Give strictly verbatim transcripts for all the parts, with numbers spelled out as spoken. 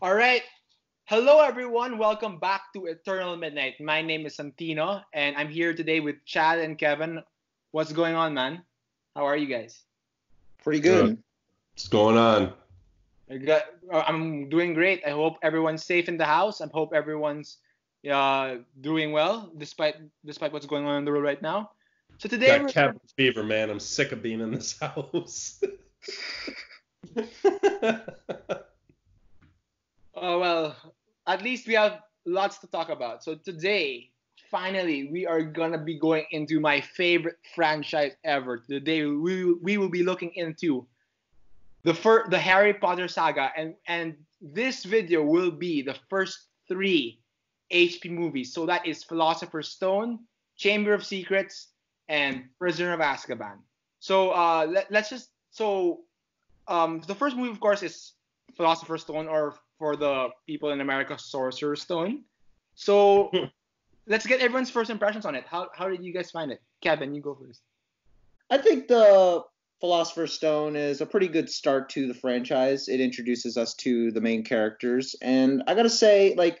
All right. Hello, everyone. Welcome back to Eternal Midnight. My name is Santino, and I'm here today with Chad and Kevin. What's going on, man? How are you guys? Pretty good. good. What's going on? I'm doing great. I hope everyone's safe in the house. I hope everyone's uh, doing well, despite despite what's going on in the world right now. So today, got we're... cabin fever, man. I'm sick of being in this house. Oh, well, at least we have lots to talk about. So today, finally, we are going to be going into my favorite franchise ever. Today, we we will be looking into the fir- the Harry Potter saga. And, and this video will be the first three H P movies. So that is Philosopher's Stone, Chamber of Secrets, and Prisoner of Azkaban. So uh, let, let's just... So um, the first movie, of course, is Philosopher's Stone, or for the people in America, Sorcerer's Stone. So let's get everyone's first impressions on it. How how did you guys find it? Kevin, you go first. I think the Philosopher's Stone is a pretty good start to the franchise. It introduces us to the main characters. And I got to say, like,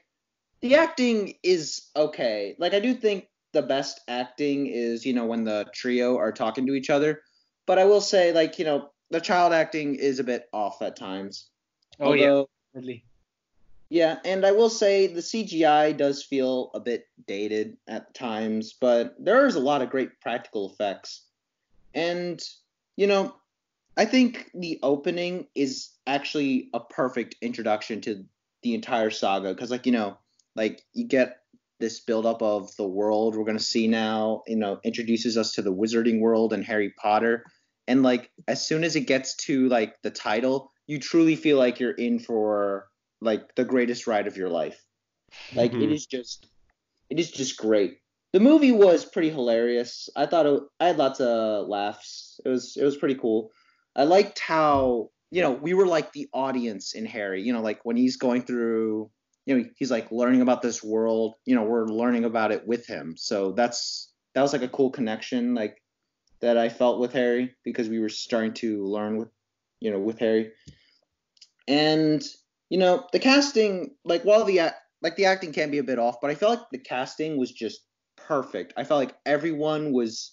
the acting is okay. Like, I do think the best acting is, you know, when the trio are talking to each other. But I will say, like, you know, the child acting is a bit off at times. Oh, although, yeah. Really? Yeah, and I will say the C G I does feel a bit dated at times, but there's a lot of great practical effects. And, you know, I think the opening is actually a perfect introduction to the entire saga, because, like, you know, like, you get this buildup of the world we're going to see now, you know, introduces us to the wizarding world and Harry Potter, and, like, as soon as it gets to, like, the title, you truly feel like you're in for, like, the greatest ride of your life. Like, mm-hmm. it is just, it is just great. The movie was pretty hilarious. I thought it, I had lots of laughs. It was, it was pretty cool. I liked how, you know, we were like the audience in Harry, you know, like when he's going through, you know, he's like learning about this world, you know, we're learning about it with him. So that's, that was like a cool connection, like, that I felt with Harry, because we were starting to learn with, you know, with Harry. And, you know, the casting, like, while the like the acting can be a bit off, but I felt like the casting was just perfect. I felt like everyone was,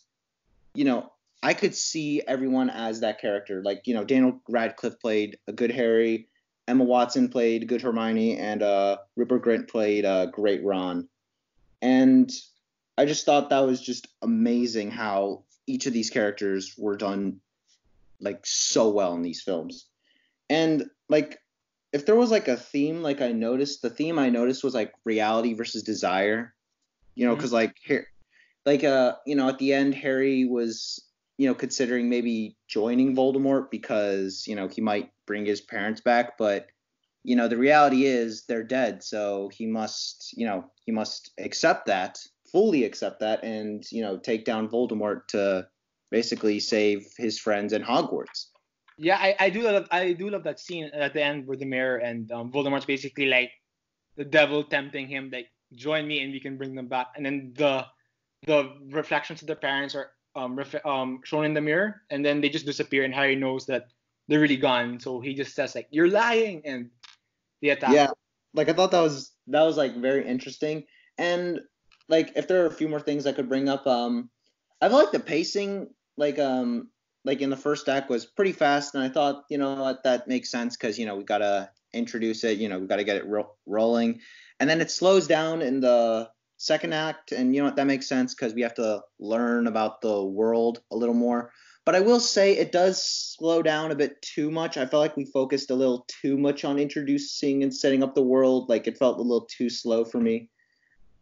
you know, I could see everyone as that character. Like, you know, Daniel Radcliffe played a good Harry, Emma Watson played a good Hermione, and uh, Rupert Grint played a great Ron. And I just thought that was just amazing how each of these characters were done, like, so well in these films. And, like, if there was, like, a theme, like, I noticed, the theme I noticed was, like, reality versus desire, you know, because, mm-hmm. like, here, like, uh, you know, at the end, Harry was, you know, considering maybe joining Voldemort because, you know, he might bring his parents back, but, you know, the reality is they're dead, so he must, you know, he must accept that, fully accept that, and, you know, take down Voldemort to basically save his friends in Hogwarts. Yeah, I, I do love I do love that scene at the end with the mirror, and um, Voldemort's basically like the devil tempting him, like, join me and we can bring them back. And then the the reflections of their parents are um, ref- um shown in the mirror, and then they just disappear, and Harry knows that they're really gone, so he just says, like, you're lying, and they attack. Yeah, like, I thought that was that was like very interesting. And, like, if there are a few more things I could bring up, um, I feel like the pacing, like um. like in the first act was pretty fast, and I thought, you know what, that makes sense because, you know, we got to introduce it, you know, we got to get it ro- rolling. And then it slows down in the second act, and, you know what, that makes sense because we have to learn about the world a little more. But I will say it does slow down a bit too much. I felt like we focused a little too much on introducing and setting up the world. Like, it felt a little too slow for me.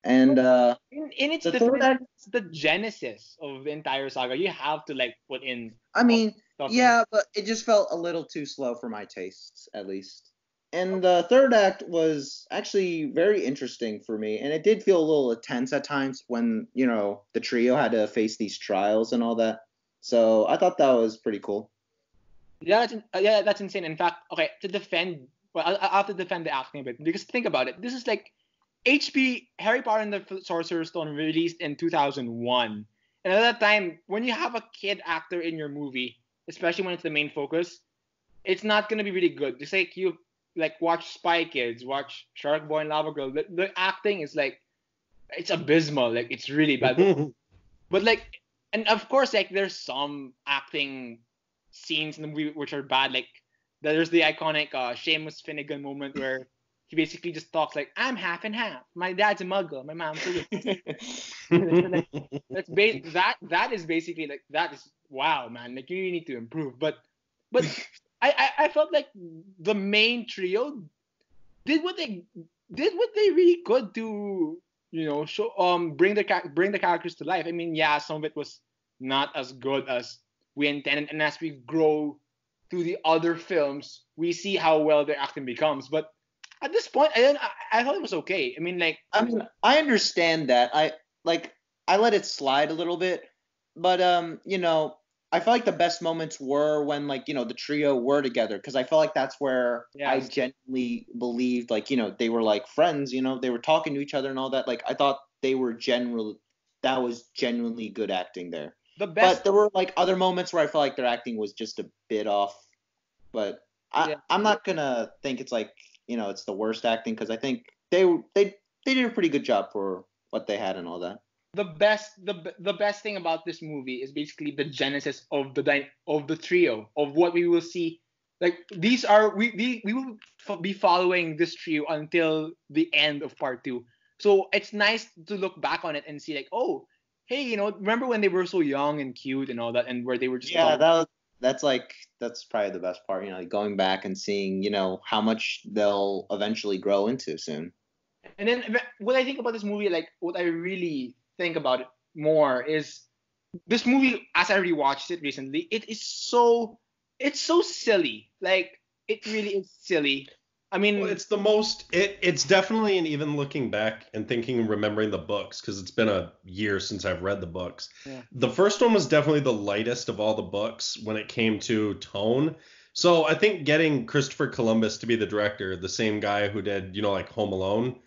And uh, in, in its the, third act, it's the genesis of the entire saga. You have to, like, put in. I mean, yeah, but it just felt a little too slow for my tastes, at least. And the third act was actually very interesting for me, and it did feel a little tense at times when, you know, the trio had to face these trials and all that. So I thought that was pretty cool. Yeah, that's, uh, yeah, that's insane. In fact, okay, to defend, well, I, I have to defend the acting a bit, because think about it. This is like. H P Harry Potter and the Sorcerer's Stone released in two thousand one, and at that time, when you have a kid actor in your movie, especially when it's the main focus, it's not gonna be really good. Just like you, like watch Spy Kids, watch Shark Boy and Lava Girl. The, the acting is like, it's abysmal. Like, it's really bad. But, but like, and of course, like there's some acting scenes in the movie which are bad. Like there's the iconic uh, Seamus Finnegan moment where he basically just talks like, I'm half and half. My dad's a muggle. My mom's a witch. That's ba- that, that is basically like, that is, wow, man. Like, you need to improve. But, but I, I, I felt like the main trio did what they, did what they really could to, you know, show, um, bring the, bring the characters to life. I mean, yeah, some of it was not as good as we intended. And as we grow through the other films, we see how well their acting becomes. But, at this point, I didn't, I, I thought it was okay. I mean, like... I mean, I understand that. I, like, I let it slide a little bit. But, um, you know, I felt like the best moments were when, like, you know, the trio were together. Because I felt like that's where yeah. I genuinely believed, like, you know, they were, like, friends. You know, they were talking to each other and all that. Like, I thought they were generally... That was genuinely good acting there. The best... But there were, like, other moments where I felt like their acting was just a bit off. But I, yeah. I'm not going to think it's, like... you know, it's the worst acting because I think they they they did a pretty good job for what they had and all that. The best the the best thing about this movie is basically the genesis of the of the trio of what we will see. Like these are we we, we will f- be following this trio until the end of part two. So it's nice to look back on it and see like, oh, hey, you know, remember when they were so young and cute and all that, and where they were just yeah talking. that was. That's like, that's probably the best part, you know, like going back and seeing, you know, how much they'll eventually grow into soon. And then what I think about this movie, like what I really think about it more is this movie, as I rewatched it recently, it is so, it's so silly. Like, it really is silly. I mean, well, it's the most, it, it's definitely, and even looking back and thinking and remembering the books, because it's been a year since I've read the books. Yeah. The first one was definitely the lightest of all the books when it came to tone. So I think getting Christopher Columbus to be the director, the same guy who did, you know, like Home Alone,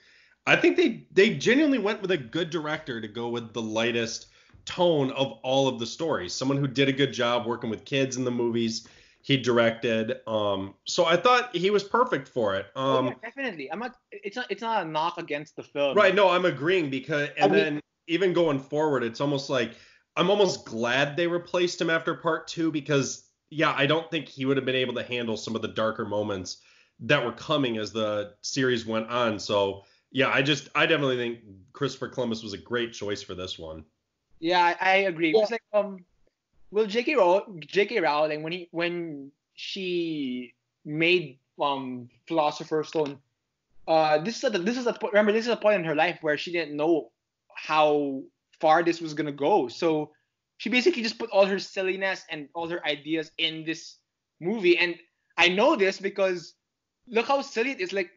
I think they, they genuinely went with a good director to go with the lightest tone of all of the stories. Someone who did a good job working with kids in the movies. He directed, um, so I thought he was perfect for it. Um, oh, yeah, definitely, I'm not. It's not. It's not a knock against the film. Right? No, I'm agreeing because, and I mean, then even going forward, it's almost like I'm almost glad they replaced him after part two because, yeah, I don't think he would have been able to handle some of the darker moments that were coming as the series went on. So, yeah, I just, I definitely think Christopher Columbus was a great choice for this one. Yeah, I, I agree. Yeah. It's like, um. Well, J K Row- J K Rowling, when he when she made um Philosopher's Stone, uh, this is a, this is a remember this is a point in her life where she didn't know how far this was gonna go. So she basically just put all her silliness and all her ideas in this movie. And I know this because look how silly it is. Like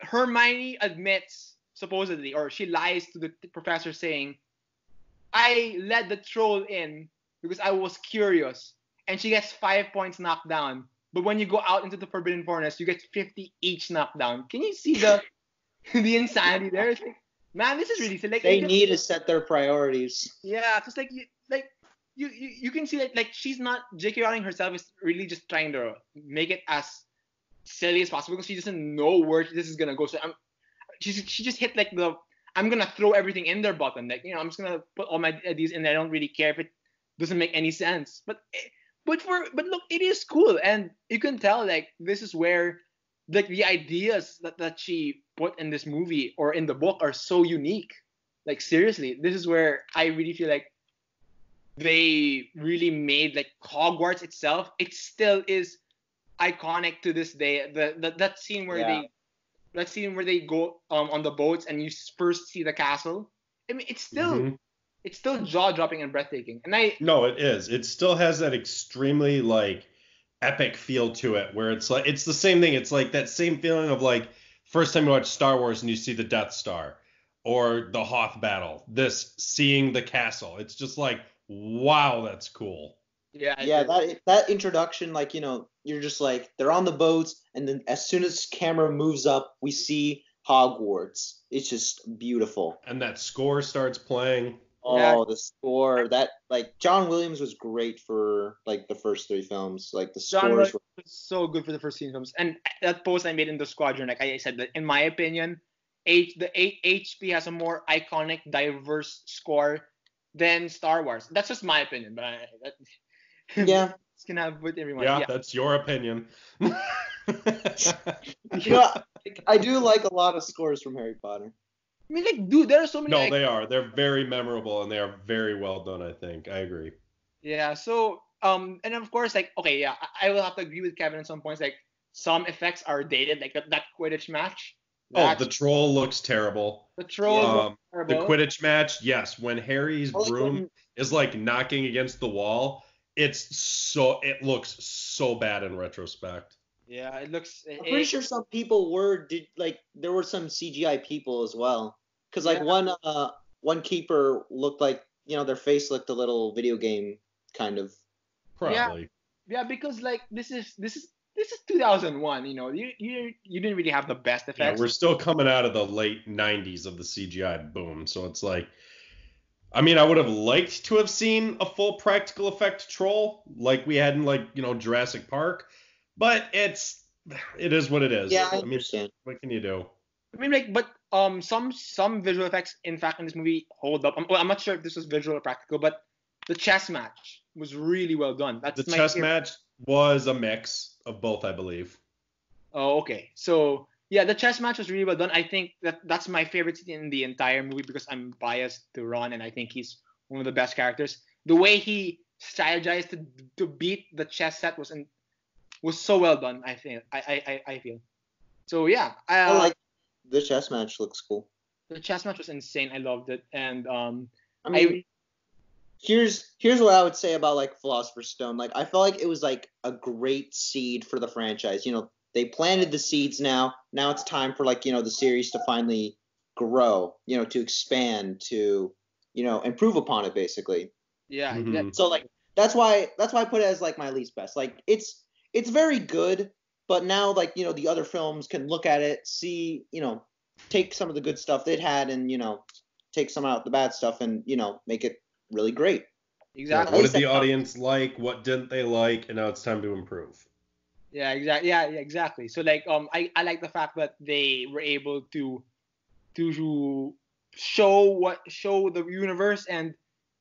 Hermione admits supposedly, or she lies to the professor saying, "I let the troll in." Because I was curious. And she gets five points knocked down. But when you go out into the Forbidden Forest, you get fifty each knocked down. Can you see the the insanity there? It's like, man, this is really silly. Like, they just need to set their priorities. Yeah, because like you like you, you, you can see that like she's not, J K Rowling herself is really just trying to make it as silly as possible because she doesn't know where this is gonna go. So I'm she she just hit like the I'm gonna throw everything in their button. Like, you know, I'm just gonna put all my ideas in there. I don't really care if it doesn't make any sense, but but for but look, it is cool, and you can tell like this is where like the ideas that, that she put in this movie or in the book are so unique. Like seriously, this is where I really feel like they really made like Hogwarts itself. It still is iconic to this day. The, the that scene where yeah. they that scene where they go um, on the boats and you first see the castle. I mean, it's still. Mm-hmm. It's still jaw-dropping and breathtaking. And I No, it is. It still has that extremely, like, epic feel to it where it's like it's the same thing. It's like that same feeling of, like, first time you watch Star Wars and you see the Death Star or the Hoth battle, this seeing the castle. It's just like, wow, that's cool. Yeah, I yeah, agree. that that introduction, like, you know, you're just like, they're on the boats, and then as soon as camera moves up, we see Hogwarts. It's just beautiful. And that score starts playing. Oh, the score. That, like, John Williams was great for, like, the first three films. Like, the John scores were was so good for the first three films. And that post I made in the Squadron, like I said, that in my opinion, H the H- HP has a more iconic, diverse score than Star Wars. That's just my opinion, but I, that, yeah, it's gonna have with everyone. Yeah, yeah, that's your opinion. You know, I do like a lot of scores from Harry Potter. I mean, like, dude, there are so many. No, like, they are. They're very memorable, and they are very well done, I think. I agree. Yeah, so, um, and of course, like, okay, yeah, I, I will have to agree with Kevin on some points. Like, some effects are dated, like that, that Quidditch match. Oh, the troll looks terrible. The troll um, looks terrible. The Quidditch match, yes. When Harry's oh, broom when... is, like, knocking against the wall, it's so, it looks so bad in retrospect. Yeah, it looks... I'm pretty it, sure some people were, did, like, there were some C G I people as well. Because, like, yeah. one uh, one keeper looked like, you know, their face looked a little video game, kind of. Probably. Yeah, yeah, because, like, this is this is, this is two thousand one, you know. You, you you didn't really have the best effects. Yeah, we're still coming out of the late nineties of the C G I boom. So it's like, I mean, I would have liked to have seen a full practical effect troll like we had in, like, you know, Jurassic Park. But it's, it is what it is. Yeah, I understand. What can you do? I mean, like, but um, some some visual effects, in fact, in this movie hold up. I'm, well, I'm not sure if this was visual or practical, but the chess match was really well done. That's the my chess favorite. match was a mix of both, I believe. Oh, okay. So yeah, the chess match was really well done. I think that that's my favorite scene in the entire movie because I'm biased to Ron, and I think he's one of the best characters. The way he strategized to to beat the chess set was in. was so well done, I think. I I I feel. So yeah, I, I like the chess match. Looks cool. The chess match was insane. I loved it, and um, I mean, I, here's here's what I would say about, like, Philosopher's Stone. Like, I felt like it was, like, a great seed for the franchise. You know, they planted the seeds. Now, now it's time for, like, you know, the series to finally grow. You know, to expand, to, you know, improve upon it, basically. Yeah. Mm-hmm. That, so like that's why that's why I put it as, like, my least best. Like, it's. It's very good, but now, like, you know, the other films can look at it, see, you know, take some of the good stuff they'd had and, you know, take some out the bad stuff and, you know, make it really great. Exactly. Yeah, what did the audience like? What didn't they like? And now it's time to improve. Yeah, exactly. Yeah, yeah, exactly. So, like, um, I, I like the fact that they were able to to show what show the universe and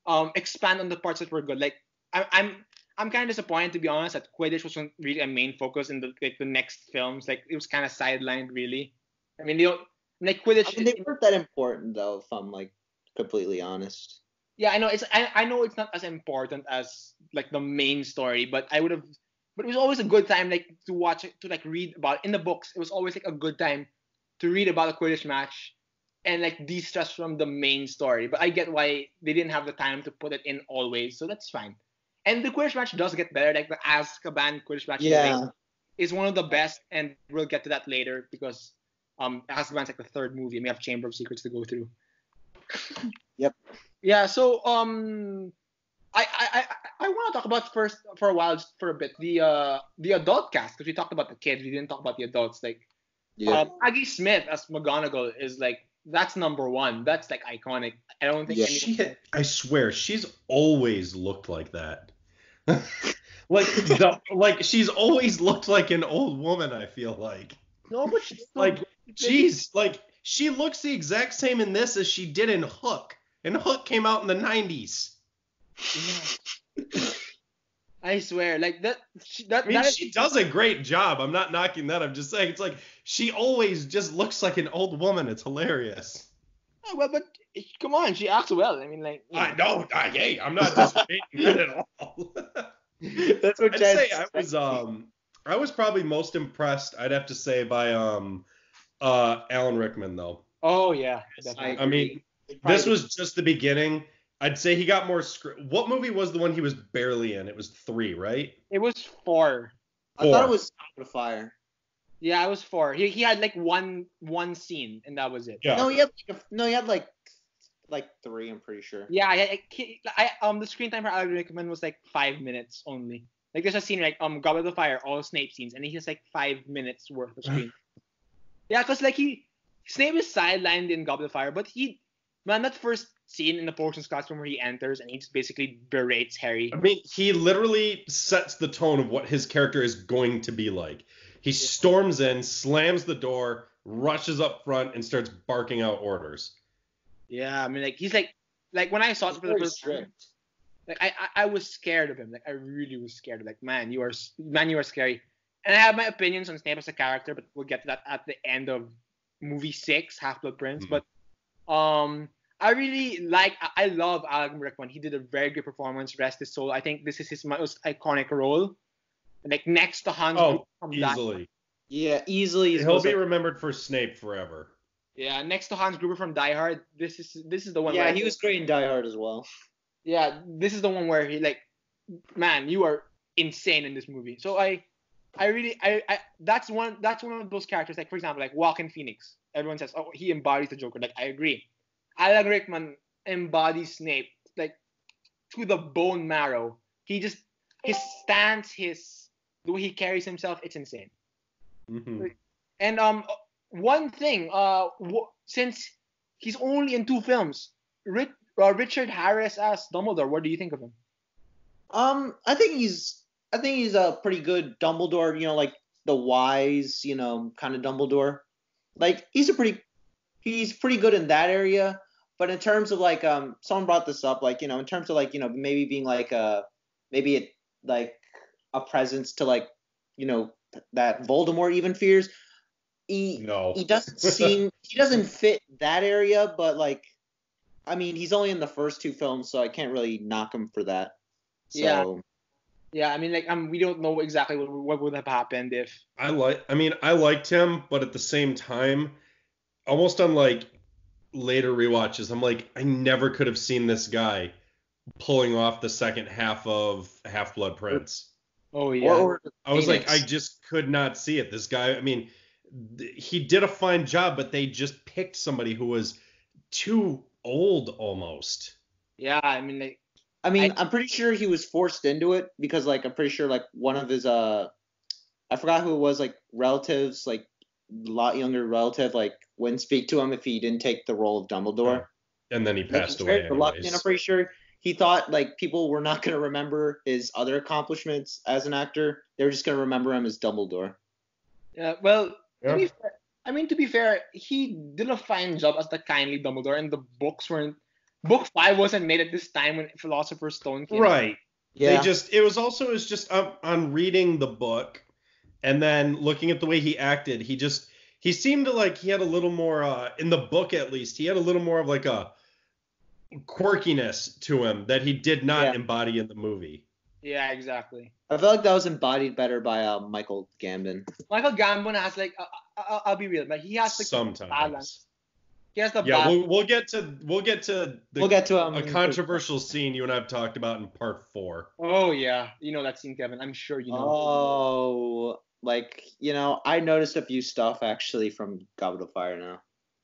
um expand on the parts that were good. Like, I, I'm. I'm kind of disappointed, to be honest, that Quidditch wasn't really a main focus in the, like, the next films. Like, it was kind of sidelined, really. I mean, they don't, like, Quidditch. I mean, they weren't that important, though, if I'm, like, completely honest. Yeah, I know it's I, I know it's not as important as, like, the main story, but I would have. But it was always a good time, like, to watch it, to, like, read about it. In the books, it was always, like, a good time to read about a Quidditch match and, like, de-stress from the main story. But I get why they didn't have the time to put it in always, so that's fine. And the Quidditch match does get better. Like, the Azkaban Quidditch match yeah. is one of the best, and we'll get to that later because um, Azkaban's, like, the third movie, and we have Chamber of Secrets to go through. Yep. Yeah. So um, I I I, I want to talk about first for a while, just for a bit, the uh the adult cast, because we talked about the kids, we didn't talk about the adults. Like, yeah. um, Aggie Smith as McGonagall is, like, that's number one. That's, like, iconic. I don't think. Yeah. Anyone... She, I swear, she's always looked like that. like the, like she's always looked like an old woman, I feel like. No, but she's so like she's like she looks the exact same in this as she did in Hook. And Hook came out in the nineties. Yeah. I swear, like that. She, that, I mean, that is, she does a great job. I'm not knocking that. I'm just saying it's like she always just looks like an old woman. It's hilarious. Oh, well, but come on, she acts well. I mean, like. You know. I know. I, hey, I'm not disputing that at all. That's what I'd say. I was um, I was probably most impressed. I'd have to say by um, uh, Alan Rickman though. Oh yeah. Definitely. I, I mean, this was just the beginning. I'd say he got more script. What movie was the one he was barely in? It was three, right? It was four. four. I thought it was Goblet of Fire. Yeah, it was four. He he had like one one scene and that was it. Yeah. No, he had like, no, he had like like three. I'm pretty sure. Yeah, I, I, I um the screen time for Alan Rickman was like five minutes only. Like there's a scene like um Goblet of Fire, all Snape scenes, and he has like five minutes worth of screen. Yeah, cause like he Snape is sidelined in Goblet of Fire, but he man that first scene in the potions classroom where he enters and he just basically berates Harry. I mean, he literally sets the tone of what his character is going to be like. He storms in, slams the door, rushes up front, and starts barking out orders. Yeah, I mean, like, he's like, like when I saw it for the first time, like, I, I, I was scared of him. Like, I really was scared. Like, man, you are, man, you are scary. And I have my opinions on Snape as a character, but we'll get to that at the end of movie six, Half-Blood Prince. Mm-hmm. But, um, I really like, I, I love Alan Rickman. He did a very good performance. Rest his soul. I think this is his most iconic role. Like, next to Hans. Oh, easily. That. Yeah, easily. He'll be remembered for Snape forever. Yeah, next to Hans Gruber from Die Hard, this is this is the one. Yeah, where he was great in Die Hard as well. Yeah, this is the one where he, like, man, you are insane in this movie. So I, I really, I, I that's one that's one of those characters. Like, for example, like Joaquin Phoenix. Everyone says, oh, he embodies the Joker. Like, I agree. Alan Rickman embodies Snape, like, to the bone marrow. He just his stance, his the way he carries himself, it's insane. Mm-hmm. And um, one thing, uh, w- since he's only in two films, Rich- uh, Richard Harris as Dumbledore. What do you think of him? Um, I think he's, I think he's a pretty good Dumbledore. You know, like the wise, you know, kind of Dumbledore. Like he's a pretty, he's pretty good in that area. But in terms of like, um, someone brought this up, like you know, in terms of like you know, maybe being like uh, maybe it like. a presence to like, you know, that Voldemort even fears. He, no. he doesn't seem, he doesn't fit that area, but like, I mean, he's only in the first two films, so I can't really knock him for that. So. Yeah. Yeah. I mean, like, um, we don't know exactly what, what would have happened if. I like, I mean, I liked him, but at the same time, almost on like later rewatches, I'm like, I never could have seen this guy pulling off the second half of Half-Blood Prince. Oh, yeah. Or, I was Phoenix. like, I just could not see it. This guy, I mean, th- he did a fine job, but they just picked somebody who was too old almost. Yeah, I mean, like, I mean, I, I'm pretty sure he was forced into it because, like, I'm pretty sure, like, one of his, uh, I forgot who it was, like, relatives, like, a lot younger relative, like, wouldn't speak to him if he didn't take the role of Dumbledore. And then he passed like, away. Anyways. Reluctant, I'm pretty sure. He thought, like, people were not going to remember his other accomplishments as an actor. They were just going to remember him as Dumbledore. Yeah, well, yeah. To be fair, I mean, to be fair, he did a fine job as the kindly Dumbledore, and the books weren't... Book five wasn't made at this time when Philosopher's Stone came right. out. Right. Yeah. They just... It was also... It was just um, on reading the book, and then looking at the way he acted, he just... He seemed to, like, he had a little more... Uh, in the book, at least, he had a little more of, like, a... quirkiness to him that he did not yeah. embody in the movie. Yeah, exactly. I feel like that was embodied better by uh, Michael Gambon. Michael Gambon has like, uh, I'll, I'll be real, but he has the Sometimes. balance. He has the yeah, balance. Yeah, we'll, we'll get to we'll get to the, we'll get to um, a controversial scene you and I've talked about in part four. Oh yeah, you know that scene, Kevin. I'm sure you know. Oh, like you know, I noticed a few stuff actually from Goblet of Fire now.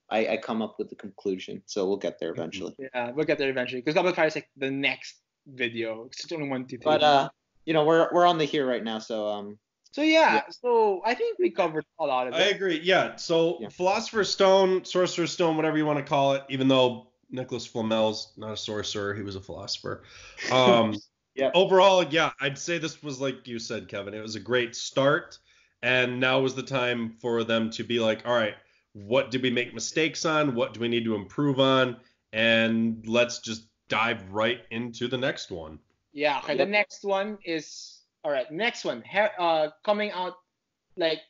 I, I come up with the conclusion, so we'll get there eventually. Yeah, we'll get there eventually, because Goblet of Fire is like the next video. It's only one, two, three. But uh, you know, we're we're on the here right now, so um. So yeah, yeah. so I think we covered a lot of it. I agree. Yeah. So yeah. Philosopher's Stone, Sorcerer's Stone, whatever you want to call it, even though Nicholas Flamel's not a sorcerer, he was a philosopher. Um. yeah. Overall, yeah, I'd say this was like you said, Kevin. It was a great start, and now was the time for them to be like, all right. What did we make mistakes on? What do we need to improve on? And let's just dive right into the next one. Yeah, okay. The next one is all right. Next one, uh, coming out like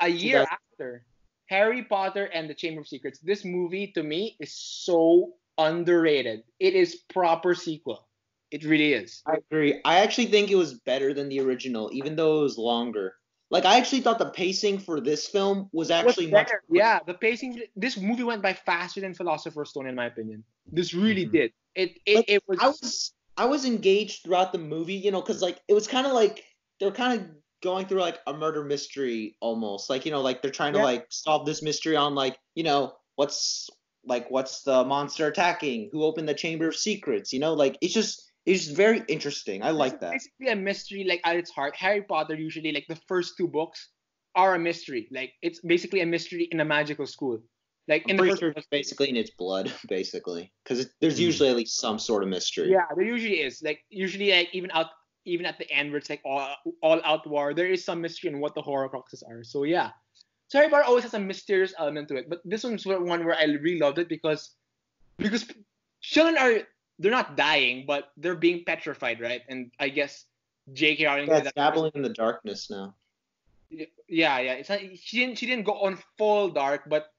a year yeah. after Harry Potter and the Chamber of Secrets. This movie to me is so underrated. It is proper sequel. It really is. I agree. I actually think it was better than the original, even though it was longer. Like, I actually thought the pacing for this film was actually much better. Yeah, the pacing. This movie went by faster than Philosopher's Stone, in my opinion. This really mm-hmm. did. It it, like, it was. I was I was engaged throughout the movie, you know, because like it was kind of like they're kind of going through like a murder mystery almost, like you know, like they're trying yeah. to like solve this mystery on like you know what's like what's the monster attacking? Who opened the Chamber of Secrets? You know, like it's just. It's very interesting. I like that. It's basically a mystery, like, at its heart. Harry Potter usually, like, the first two books are a mystery. Like, it's basically a mystery in a magical school. Like, in the first sure. one's basically in its blood, basically. Because there's usually at least some sort of mystery. Yeah, there usually is. Like, usually, like, even out, even at the end where it's, like, all, all out war, there is some mystery in what the Horcruxes are. So, yeah. So, Harry Potter always has a mysterious element to it. But this one's one where I really loved it because, because children are, they're not dying, but they're being petrified, right? And I guess J K. Rowling... That's dabbling in the darkness now. Yeah, yeah. It's not, she didn't, she didn't go on full dark, but...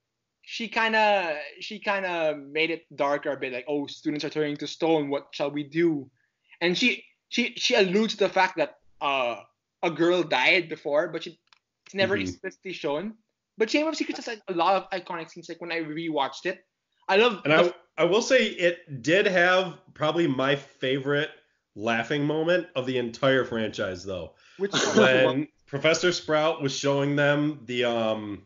She kind of she kind of made it darker a bit, like, oh, students are turning to stone, what shall we do? And she she she alludes to the fact that uh, a girl died before, but she, it's never mm-hmm. explicitly shown. But Chamber of Secrets has, like, a lot of iconic scenes. Like, when I rewatched it, I love. And the- I I will say it did have probably my favorite laughing moment of the entire franchise, though. Which when Professor Sprout was showing them the um.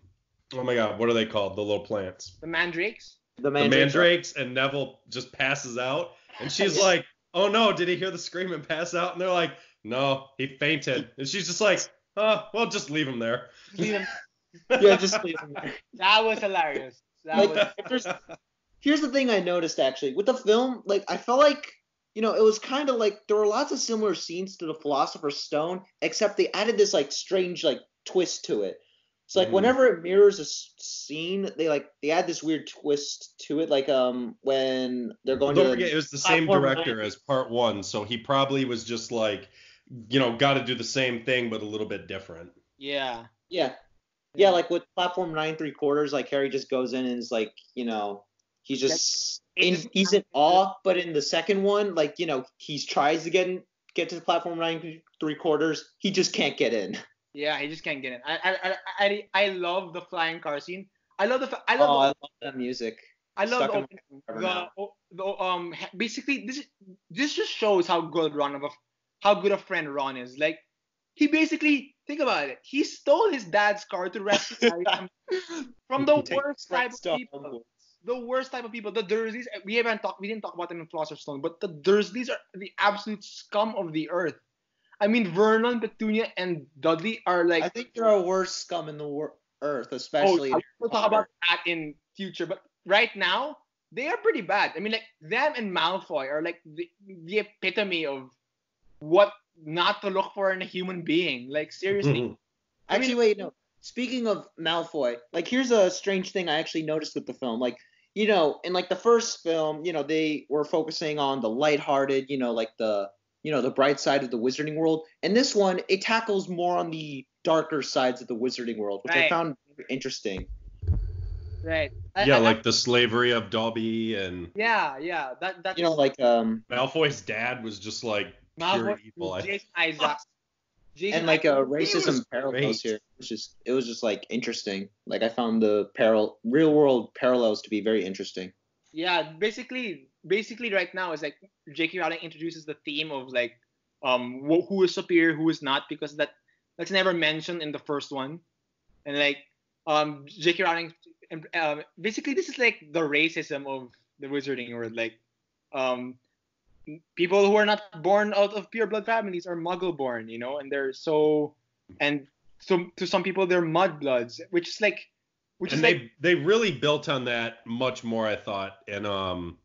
Oh my God! What are they called? The little plants. The mandrakes. The mandrakes. The mandrakes, and Neville just passes out, and she's like, "Oh no! Did he hear the scream and pass out?" And they're like, "No, he fainted." And she's just like, "Oh, well, just leave him there." Leave him. Yeah, just leave him there. That was hilarious. That like, was. Here's the thing I noticed actually with the film. Like, I felt like, you know, it was kind of like there were lots of similar scenes to the Philosopher's Stone, except they added this like strange like twist to it. So, like, whenever it mirrors a scene, they, like, they add this weird twist to it, like, um, when they're going well, don't to... Don't forget, it was the same director as part one, so he probably was just, like, you know, got to do the same thing, but a little bit different. Yeah. Yeah. Yeah, like, with Platform nine three quarters, like, Harry just goes in and is, like, you know, he just... In, he's in awe, but in the second one, like, you know, he tries to get in, get to the Platform nine three quarters, he just can't get in. Yeah, I just can't get it. I I I I love the flying car scene. I love the I love oh, the, I love that music. I love Stuck the, the, the um basically this this just shows how good Ron of a, how good a friend Ron is. Like, he basically, think about it. He stole his dad's car to rescue him from the worst type of people. The worst type of people, the Dursleys. We haven't talked we didn't talk about them in Philosopher's Stone, but the Dursleys are the absolute scum of the earth. I mean, Vernon, Petunia, and Dudley are like... I think they're a worse scum in the wor- earth, especially... Oh, we'll talk about that in future, but right now, they are pretty bad. I mean, like, them and Malfoy are like the, the epitome of what not to look for in a human being. Like, seriously. Mm-hmm. I mean, actually, wait, no. Speaking of Malfoy, like, here's a strange thing I actually noticed with the film. Like, you know, in, like, the first film, you know, they were focusing on the lighthearted, you know, like, the... you know, the bright side of the wizarding world. And this one, it tackles more on the darker sides of the wizarding world, which right. I found interesting. Right. I, yeah, I, like I, the slavery of Dobby and... Yeah, yeah. That, that you know, like... um. Malfoy's dad was just, like, Malfoy, pure evil. Jason Isaac. Jason and, like, a racism parallels here. It was, just, it was just, like, interesting. Like, I found the paral- real-world parallels to be very interesting. Yeah, basically... Basically, right now, it's like J K. Rowling introduces the theme of, like, um, wh- who is superior, who is not, because that that's never mentioned in the first one. And, like, um, J K. Rowling, um, basically, this is, like, the racism of the wizarding world. Like, um, people who are not born out of pure blood families are muggle-born, you know, and they're so, and so to some people, they're mudbloods, which is, like, which and is, they, like... they really built on that much more, I thought, and, um...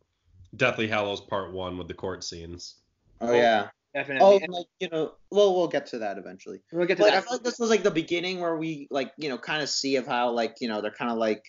Deathly Hallows Part One with the court scenes. Oh yeah, definitely. Oh, and, like, you know, well, we'll get to that eventually. We'll get to but that. I feel like this was like the beginning where we, like, you know, kind of see of how, like, you know, they're kind of like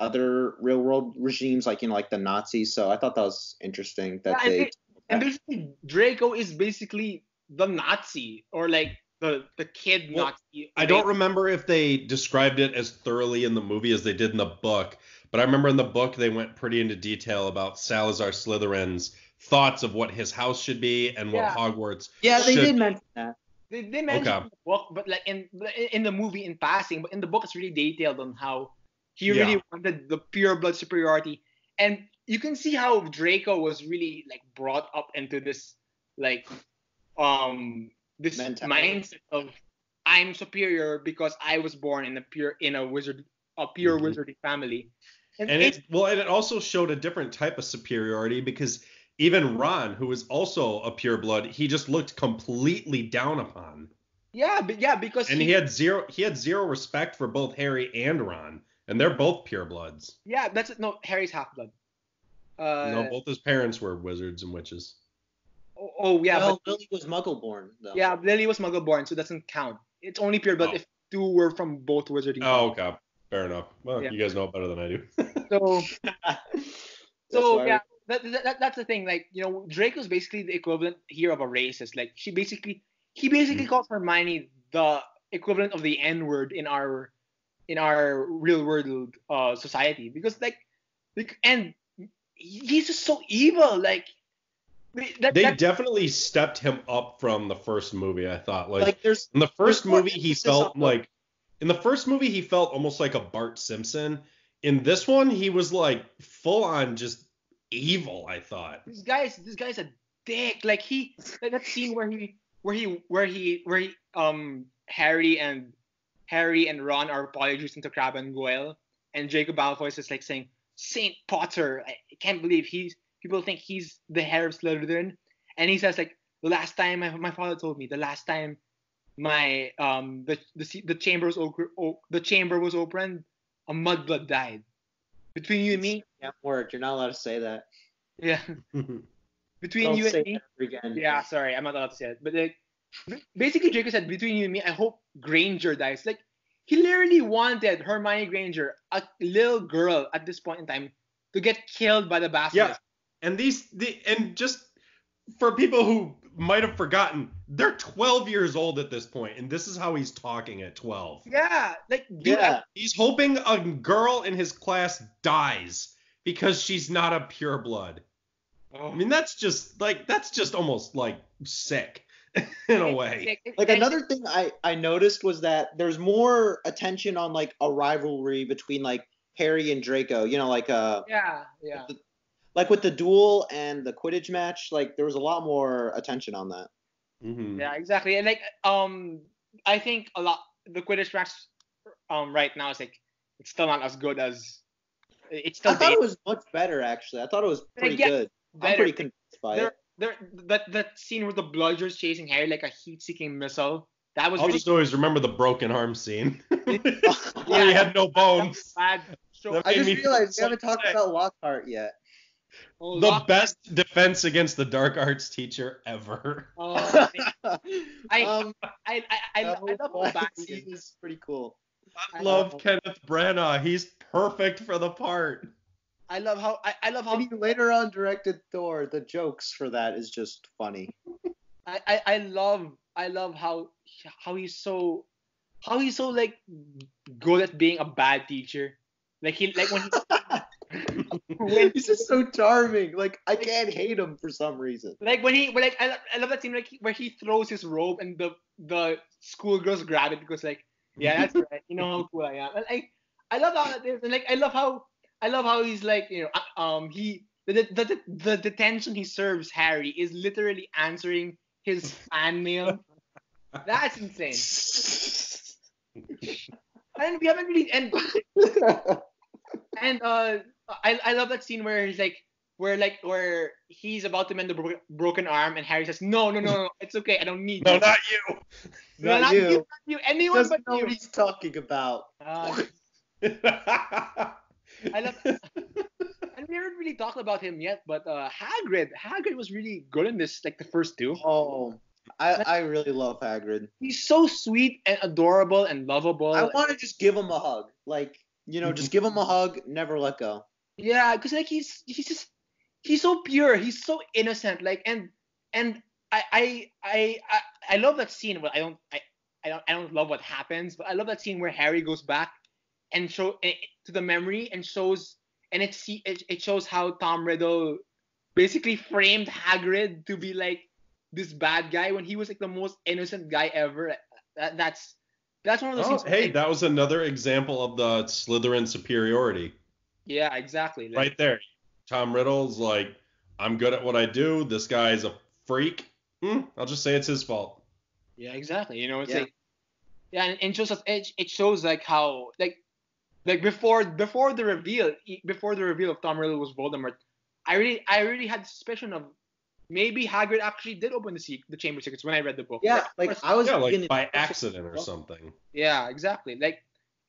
other real world regimes, like, you know, like the Nazis. So I thought that was interesting that yeah, they. And, and basically, Draco is basically the Nazi, or like the the kid well, Nazi. I don't remember if they described it as thoroughly in the movie as they did in the book. But I remember in the book, they went pretty into detail about Salazar Slytherin's thoughts of what his house should be and what yeah. Hogwarts Yeah, they should did mention that. They, they mentioned okay. in the book, but like in in the movie in passing. But in the book, it's really detailed on how he really yeah. wanted the pure blood superiority. And you can see how Draco was really, like, brought up into this, like, um this Mental. mindset of I'm superior because I was born in a pure in a wizard a pure mm-hmm. wizarding family. And, and it, it well, and it also showed a different type of superiority because even Ron, who was also a pureblood, he just looked completely down upon. Yeah, but yeah, because and he, he had zero he had zero respect for both Harry and Ron And they're both purebloods. Yeah, that's no Harry's half-blood. Uh, no, both his parents were wizards and witches. Oh, oh yeah, well, but Lily was Muggle-born. Though. Yeah, Lily was Muggle-born, so it doesn't count. It's only pureblood oh. if two were from both wizarding. Oh, okay, fair enough. Well, yeah. You guys know it better than I do. so, so yeah, that, that, that's the thing. Like, you know, Draco's basically the equivalent here of a racist. Like, she basically, he basically mm. calls Hermione the equivalent of the N-word in our. in our real world uh, society, because like, like, and he's just so evil. Like that, they that, definitely stepped him up from the first movie. I thought like, like there's, in the first movie, he felt like in the first movie, he felt almost like a Bart Simpson. In this one, he was like full on just evil. I thought this guy's, this guy's a dick. Like he, like that scene where he, where he, where he, where he, um, Harry and, Harry and Ron are polyjuiced into Crabbe and Goyle, and Draco Malfoy is just like saying, Saint Potter, I can't believe he's, people think he's the heir of Slytherin. And he says like, the last time my, my father told me, the last time my, um, the, the, the chamber was, o- the chamber was opened, a mudblood died. Between you and me. Yeah, word, you're not allowed to say that. Yeah. Between Don't you say and me. That again. Yeah, sorry, I'm not allowed to say it. But like, basically, Draco said, between you and me, I hope Granger dies. Like, he literally wanted Hermione Granger, a little girl at this point in time, to get killed by the Basilisk. Yeah, and these, the, and just for people who might have forgotten, they're twelve years old at this point, and this is how he's talking at twelve. Yeah, like, dude, yeah. He's hoping a girl in his class dies because she's not a pureblood. Oh. I mean, that's just, like, that's just almost, like, sick. In a way. Like another thing I, I noticed was that there's more attention on like a rivalry between like Harry and Draco, you know, like uh yeah, yeah. The, like with the duel and the Quidditch match, like there was a lot more attention on that. Mm-hmm. Yeah, exactly. And like um I think a lot the Quidditch match um right now is like it's still not as good as it's still I thought dated. It was much better actually. I thought it was pretty like, yeah, good. Better. I'm pretty convinced by there, it. There, that that scene with the bludgers chasing Harry like a heat-seeking missile. That was. I'll really just always remember the broken arm scene. Yeah, he had no bones. Bad. So I just realized we haven't sick. talked about Lockhart yet. Oh, the Lockhart. Best defense against the dark arts teacher ever. Oh, I, um, I I I I love that scene. It's pretty cool. I, I love, love Kenneth Branagh. He's perfect for the part. I love how I, I love how he later on directed Thor. The jokes for that is just funny. I, I, I love I love how how he's so how he's so like good at being a bad teacher. Like he like when he when, he's just so charming. Like I can't hate him for some reason. Like when he like I, I love that scene like where he throws his robe and the the schoolgirls grab it because like yeah that's right you know how cool I am. And I I love how that is and like I love how. I love how he's like, you know, um, he the the, the the detention he serves Harry is literally answering his fan mail. That's insane. And we haven't really and and uh, I I love that scene where he's like where like where he's about to mend the bro- broken arm and Harry says no no no no it's okay I don't need no, you. Not you. No not you. Not you. Not you. Anyone Doesn't but know you. What he's talking about. Uh, I love. I never really talked about him yet, but uh, Hagrid, Hagrid was really good in this, like the first two. Oh, I, I really love Hagrid. He's so sweet and adorable and lovable. I want to just give him a hug, like you know, just give him a hug, never let go. Yeah, cause like he's he's just he's so pure, he's so innocent, like and and I I I I, I love that scene. Well, I don't I, I don't I don't love what happens, but I love that scene where Harry goes back. And show it, to the memory, and shows, and it see it, it shows how Tom Riddle basically framed Hagrid to be like this bad guy when he was like the most innocent guy ever. That, that's that's one of those. Oh, things hey, that was another example of the Slytherin superiority. Yeah, exactly. Like, right there, Tom Riddle's like, I'm good at what I do. This guy's a freak. Mm, I'll just say it's his fault. Yeah, exactly. You know, it's yeah. like yeah, and, and shows us, it, it shows like how like. Like before, before the reveal, before the reveal of Tom Riddle was Voldemort, I really, I really had the suspicion of maybe Hagrid actually did open the se- the Chamber of Secrets when I read the book. Yeah, like, like I was yeah, like by accident or something. Yeah, exactly. Like,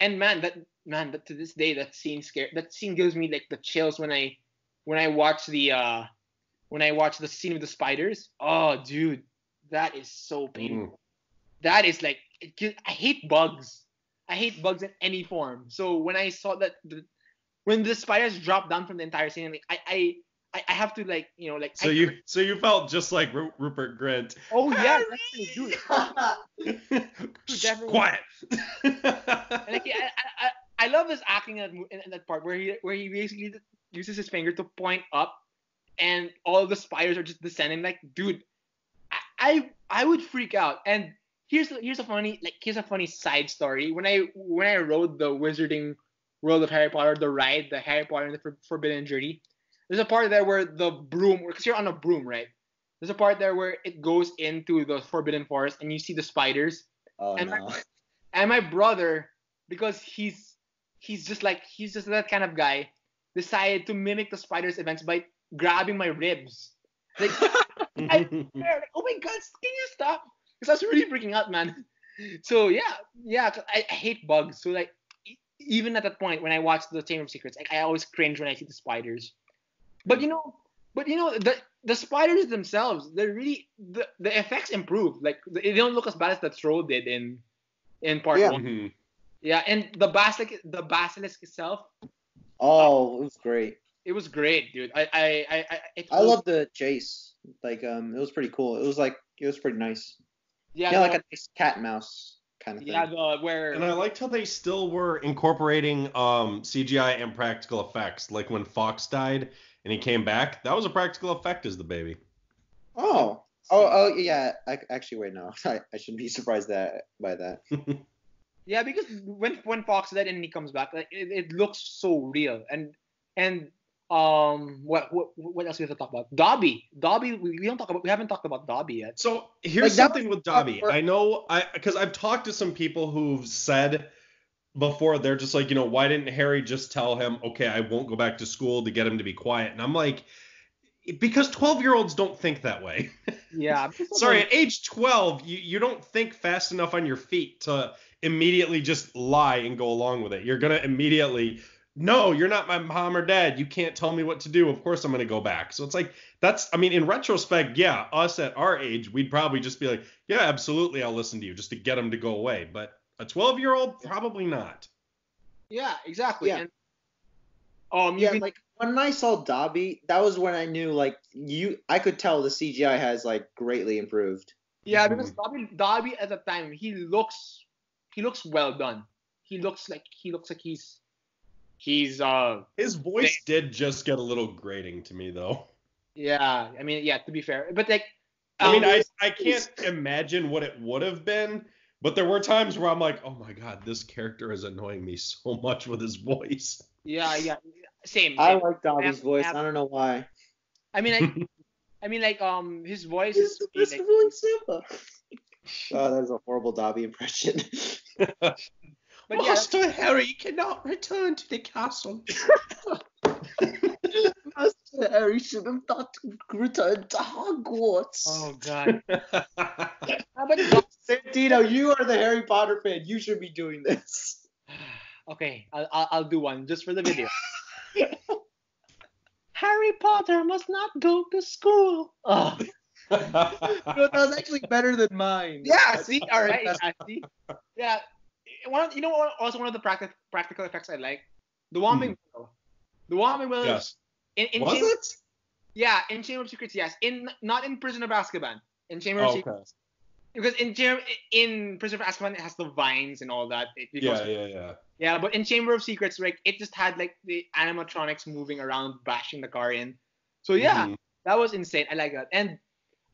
and man, that man, that to this day, that scene scared. That scene gives me like the chills when I when I watch the uh, when I watch the scene with the spiders. Oh, dude, that is so painful. Mm. That is like it, I hate bugs. I hate bugs in any form. So when I saw that, the, when the spiders dropped down from the entire scene, I'm like, I, I I have to like, you know, like. So I, you, so you felt just like R- Rupert Grint. Oh yeah, definitely, dude. dude definitely. Quiet. And like, I, I, I love his acting in that, in that part where he, where he basically uses his finger to point up, and all the spiders are just descending. Like, dude, I, I, I would freak out. And here's, here's a funny, like, here's a funny side story. When I, when I rode the Wizarding World of Harry Potter, the ride, the Harry Potter and the For- Forbidden Journey. There's a part there where the broom, because you're on a broom, right? There's a part there where it goes into the Forbidden Forest and you see the spiders. Oh, and, no. my, and my brother, because he's he's just like, he's just that kind of guy, decided to mimic the spiders' events by grabbing my ribs. Like, I swear, like, oh my God, can you stop? Because I was really freaking out, man. So, yeah, yeah, I, I hate bugs. So, like, even at that point, when I watch the Chamber of Secrets, like, I always cringe when I see the spiders. But you know, but you know, the the spiders themselves, they're really the, the effects improved. Like they don't look as bad as the troll did in in part yeah. one. Mm-hmm. Yeah, and the basilisk the basilisk itself. Oh, um, it was great. It was great, dude. I I I I, it I was, love the chase. Like um, it was pretty cool. It was like it was pretty nice. Yeah, yeah the, like a nice cat and mouse kind of thing. Yeah, the, where. And I liked how they still were incorporating um C G I and practical effects. Like when Fox died. And he came back. That was a practical effect as the baby. Oh. Oh, oh yeah. I, actually, wait, no. I, I shouldn't be surprised that by that. Yeah, because when when Fox died and he comes back, like, it, it looks so real. And and um, what what what else do we have to talk about? Dobby. Dobby. We don't talk about. We haven't talked about Dobby yet. So here's like, something with Dobby. For- I know. I because I've talked to some people who've said. Before they're just like, you know, why didn't Harry just tell him, okay, I won't go back to school to get him to be quiet? And I'm like, because twelve-year-olds don't think that way. Yeah. Sorry, at age twelve, you, you don't think fast enough on your feet to immediately just lie and go along with it. You're going to immediately, no, you're not my mom or dad. You can't tell me what to do. Of course I'm going to go back. So it's like, that's, I mean, in retrospect, yeah, us at our age, we'd probably just be like, yeah, absolutely, I'll listen to you just to get him to go away. But a twelve-year-old? Probably not. Yeah, exactly. Yeah. And, um, yeah, can... like, when I saw Dobby, that was when I knew, like, you, I could tell the C G I has, like, greatly improved. Yeah, because Dobby, Dobby at the time, he looks, he looks well done. He looks like, he looks like he's, he's, uh... His voice they... did just get a little grating to me, though. Yeah, I mean, yeah, to be fair. But, like... I um, mean, I, I can't imagine what it would have been. But there were times where I'm like, oh my God, this character is annoying me so much with his voice. Yeah, yeah, same. same. I like Dobby's voice. I don't know why. I mean, like, I mean, like, um, his voice is. He's the best villain Simba. Oh, that was a horrible Dobby impression. But Master yeah, Harry cannot return to the castle. Master Harry should have not returned to Hogwarts. Oh God. Santino, you are the Harry Potter fan. You should be doing this. Okay, I'll, I'll, I'll do one just for the video. Harry Potter must not go to school. Oh. No, that was actually better than mine. Yeah, see, all right, yeah, see, yeah. One of, you know, what, also one of the practice, practical effects I like, the Whomping Willow. The Whomping Willow. Yes. In, in was Chamber, it? Yeah, in Chamber of Secrets, yes. In not in Prisoner of Azkaban. In Chamber oh, of Secrets. Okay. Because in in Prisoner of Azkaban, it has the vines and all that. It, it yeah, goes, yeah, yeah. Yeah, but in Chamber of Secrets, like it just had like the animatronics moving around, bashing the car in. So yeah, mm-hmm. That was insane. I like that. And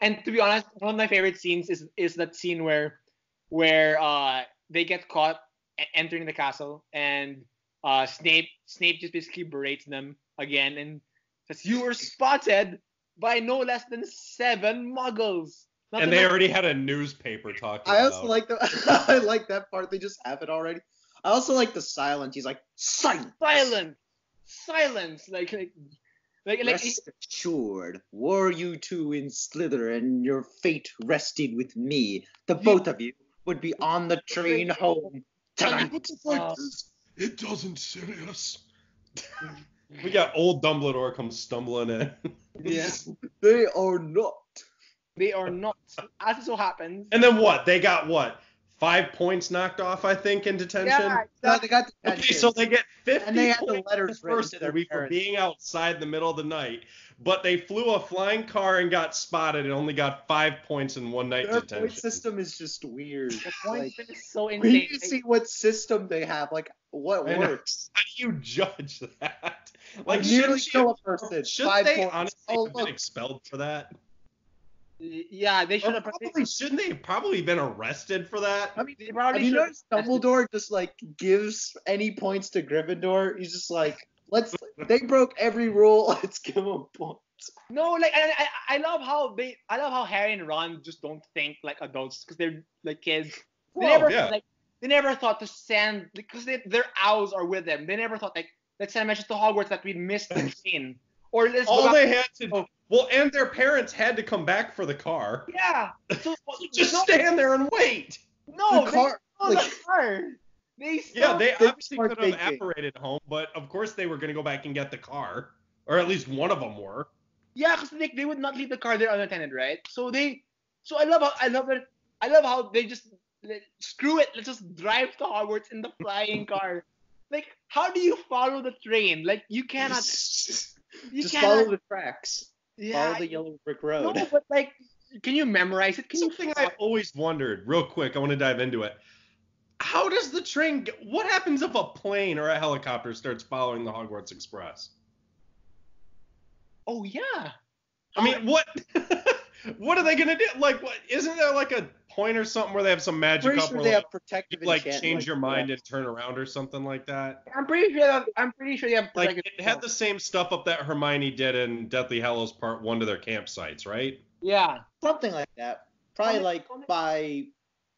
and to be honest, one of my favorite scenes is is that scene where where uh they get caught entering the castle and uh Snape Snape just basically berates them again and says, "You were spotted by no less than seven muggles." Not and they much. Already had a newspaper talking. I also about. like the I like that part. They just have it already. I also like the silence. He's like silence, silence, silence. Like like like like. Rest assured, were you two in Slytherin, your fate rested with me. The both of you would be on the train home. Tiny books are like uh, this. It doesn't, Sirius. We got old Dumbledore come stumbling in. Yes. Yeah. They are not. They are not. As it so happens. And then what? They got what? Five points knocked off, I think, in detention. Yeah, no, they got detention. Okay, so they get fifty and they had points the letters first interview for being outside the middle of the night, but they flew a flying car and got spotted and only got five points in one night Their detention. Their point system is just weird. The point system is so insane. We need to see what system they have, like what I works. Know. How do you judge that? Like, should kill a person. Should five they points. honestly oh, have been expelled for that? Yeah, they should have probably shouldn't they have probably been arrested for that? I mean, they probably have you noticed Dumbledore just like gives any points to Gryffindor? He's just like, let's they broke every rule, let's give them points. No, like I, I I love how they I love how Harry and Ron just don't think like adults because they're like kids. They well, never yeah. like they never thought to send because they, their owls are with them. They never thought like let's send a message to Hogwarts that we missed the train. Or let's all go they had to do. Well, and their parents had to come back for the car. Yeah. So, just no, stand there and wait. No, the car. They like, the car. They yeah, they obviously could have apparated home, but of course they were going to go back and get the car. Or at least one of them were. Yeah, because they, they would not leave the car there unattended, right? So they, so I love how, I love it. I love how they just, like, screw it, let's just drive to Hogwarts in the flying car. Like, how do you follow the train? Like, you cannot. You just cannot, follow the tracks. Yeah, follow the yellow brick road. No, but like, can you memorize it? Can Something you I always wondered, real quick, I want to dive into it. How does the train, get, what happens if a plane or a helicopter starts following the Hogwarts Express? Oh, yeah. I mean, what What are they going to do? Like, what, isn't there like a point or something where they have some magic up sure where they like, have protective like change like, your mind yeah. and turn around or something like that? I'm pretty sure that, I'm pretty sure they have protective like it had the same stuff up that Hermione did in Deathly Hallows Part One to their campsites, right? Yeah, something like that. Probably like by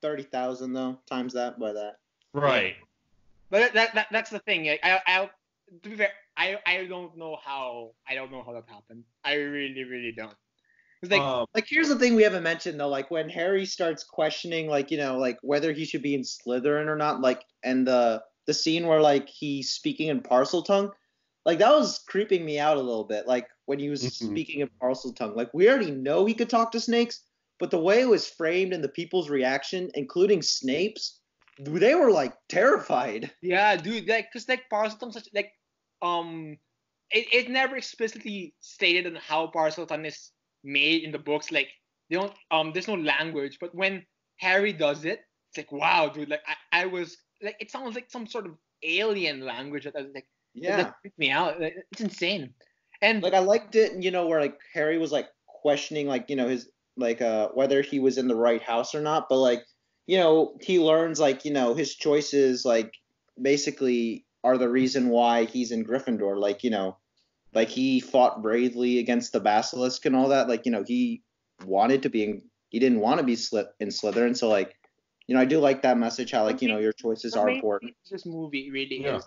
thirty thousand though, times that by that. Right. Yeah. But that, that that's the thing. Like, I I to be fair, I I don't know how I don't know how that happened. I really really don't. Like, um, like, here's the thing we haven't mentioned, though. Like, when Harry starts questioning, like, you know, like, whether he should be in Slytherin or not, like, and the the scene where, like, he's speaking in Parseltongue, like, that was creeping me out a little bit, like, when he was mm-hmm. speaking in Parseltongue. Like, we already know he could talk to snakes, but the way it was framed and the people's reaction, including Snape's, they were, like, terrified. Yeah, dude, like, because, like, Parseltongue, such, like, um, it, it never explicitly stated on how Parseltongue is made in the books, like they don't um there's no language, but when Harry does it, it's like, wow, dude, like I, I was like, it sounds like some sort of alien language that I was like, yeah, that freaked me out. Like, it's insane. And like I liked it, you know, where like Harry was like questioning like, you know, his like uh whether he was in the right house or not, but like, you know, he learns like, you know, his choices like basically are the reason why he's in Gryffindor, like, you know, like, he fought bravely against the Basilisk and all that. Like, you know, he wanted to be in, he didn't want to be sli- in Slytherin. So, like, you know, I do like that message how, like, you know, your choices are important. This movie really yeah. is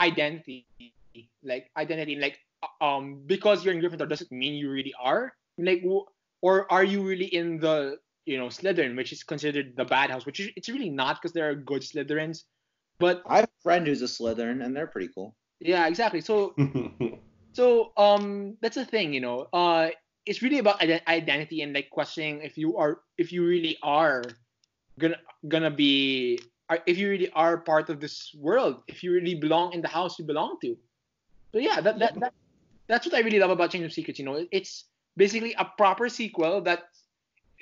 identity. Like, identity. Like, um, because you're in Gryffindor doesn't mean you really are. Like, or are you really in the, you know, Slytherin, which is considered the bad house, which is, it's really not because there are good Slytherins. But I have a friend who's a Slytherin, and they're pretty cool. Yeah, exactly. So... So um, that's the thing, you know. Uh, it's really about ident- identity and like questioning if you are, if you really are gonna gonna be, are, if you really are part of this world, if you really belong in the house you belong to. So yeah, that that, that that's what I really love about Chamber of Secrets. You know, it's basically a proper sequel that,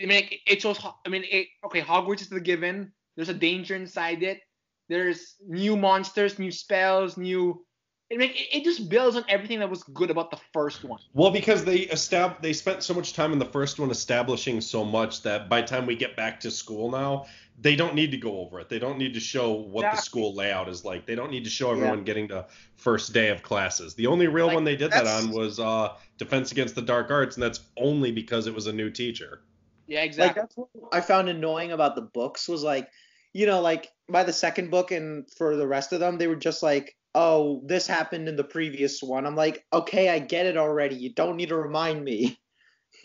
I mean, it, it shows. I mean, it, okay, Hogwarts is the given. There's a danger inside it. There's new monsters, new spells, new. I mean, it just builds on everything that was good about the first one. Well, because they estab- they spent so much time in the first one establishing so much that by the time we get back to school now, they don't need to go over it. They don't need to show what exactly. the school layout is like. They don't need to show everyone yeah. getting the first day of classes. The only real like, one they did that's... that on was uh, Defense Against the Dark Arts, and that's only because it was a new teacher. Yeah, exactly. Like, that's what I found annoying about the books was like, you know, like by the second book and for the rest of them, they were just like, oh, this happened in the previous one. I'm like, okay, I get it already. You don't need to remind me.